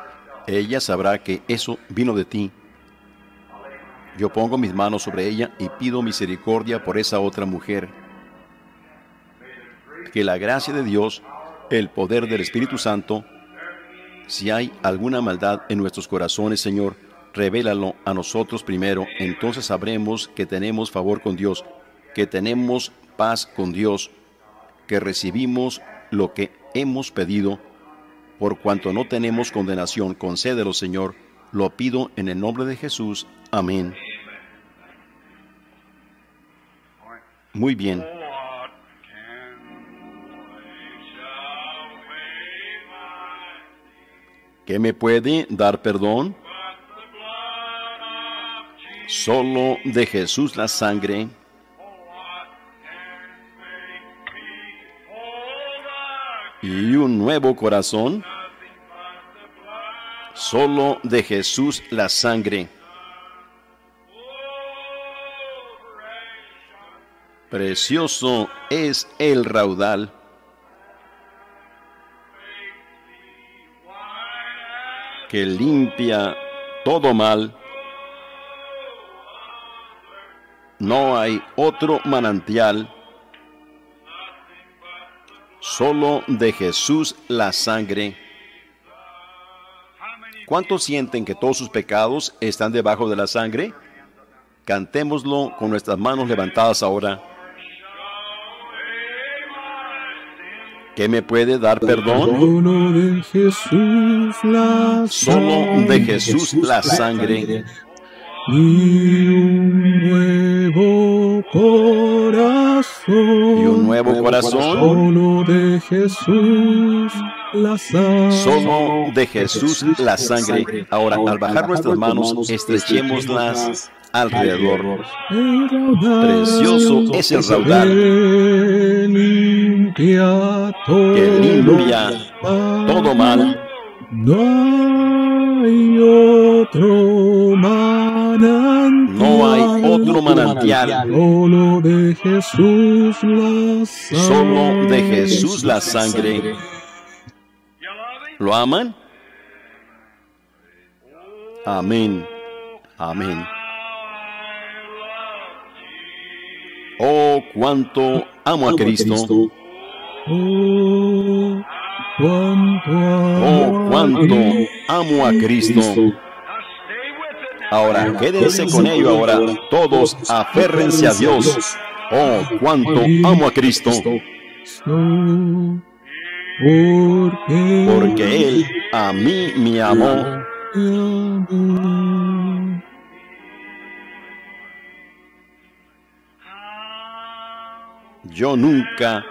Ella sabrá que eso vino de ti. Yo pongo mis manos sobre ella y pido misericordia por esa otra mujer. Que la gracia de Dios, el poder del Espíritu Santo, si hay alguna maldad en nuestros corazones, Señor, revélalo a nosotros primero. Entonces sabremos que tenemos favor con Dios, que tenemos paz con Dios, que recibimos lo que hemos pedido, por cuanto no tenemos condenación. Concédelo, Señor. Lo pido en el nombre de Jesús. Amén. Muy bien. ¿Qué me puede dar perdón? Solo de Jesús la sangre. Y un nuevo corazón. Solo de Jesús la sangre. Precioso es el raudal. Que limpia todo mal. No hay otro manantial. Solo de Jesús la sangre. ¿Cuántos sienten que todos sus pecados están debajo de la sangre? Cantémoslo con nuestras manos levantadas ahora. ¿Qué me puede dar perdón? Solo de Jesús la sangre. Y un nuevo corazón. Y un nuevo corazón. Solo de Jesús la sangre. Solo de Jesús la sangre. Ahora, al bajar nuestras manos, estrechémoslas alrededor. Precioso es el raudal. Que limpia todo mal. No hay otro manantial. No hay otro manantial. Solo de Jesús la sangre. Solo de Jesús la sangre. ¿Lo aman? Amén. Amén. Oh, cuánto amo a Cristo. Oh, Oh, cuánto amo a Cristo. Ahora, quédense con ello ahora. Todos, aférrense a Dios. Oh, cuánto amo a Cristo. Porque Él a mí me amó. Yo nunca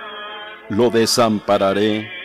lo desampararé.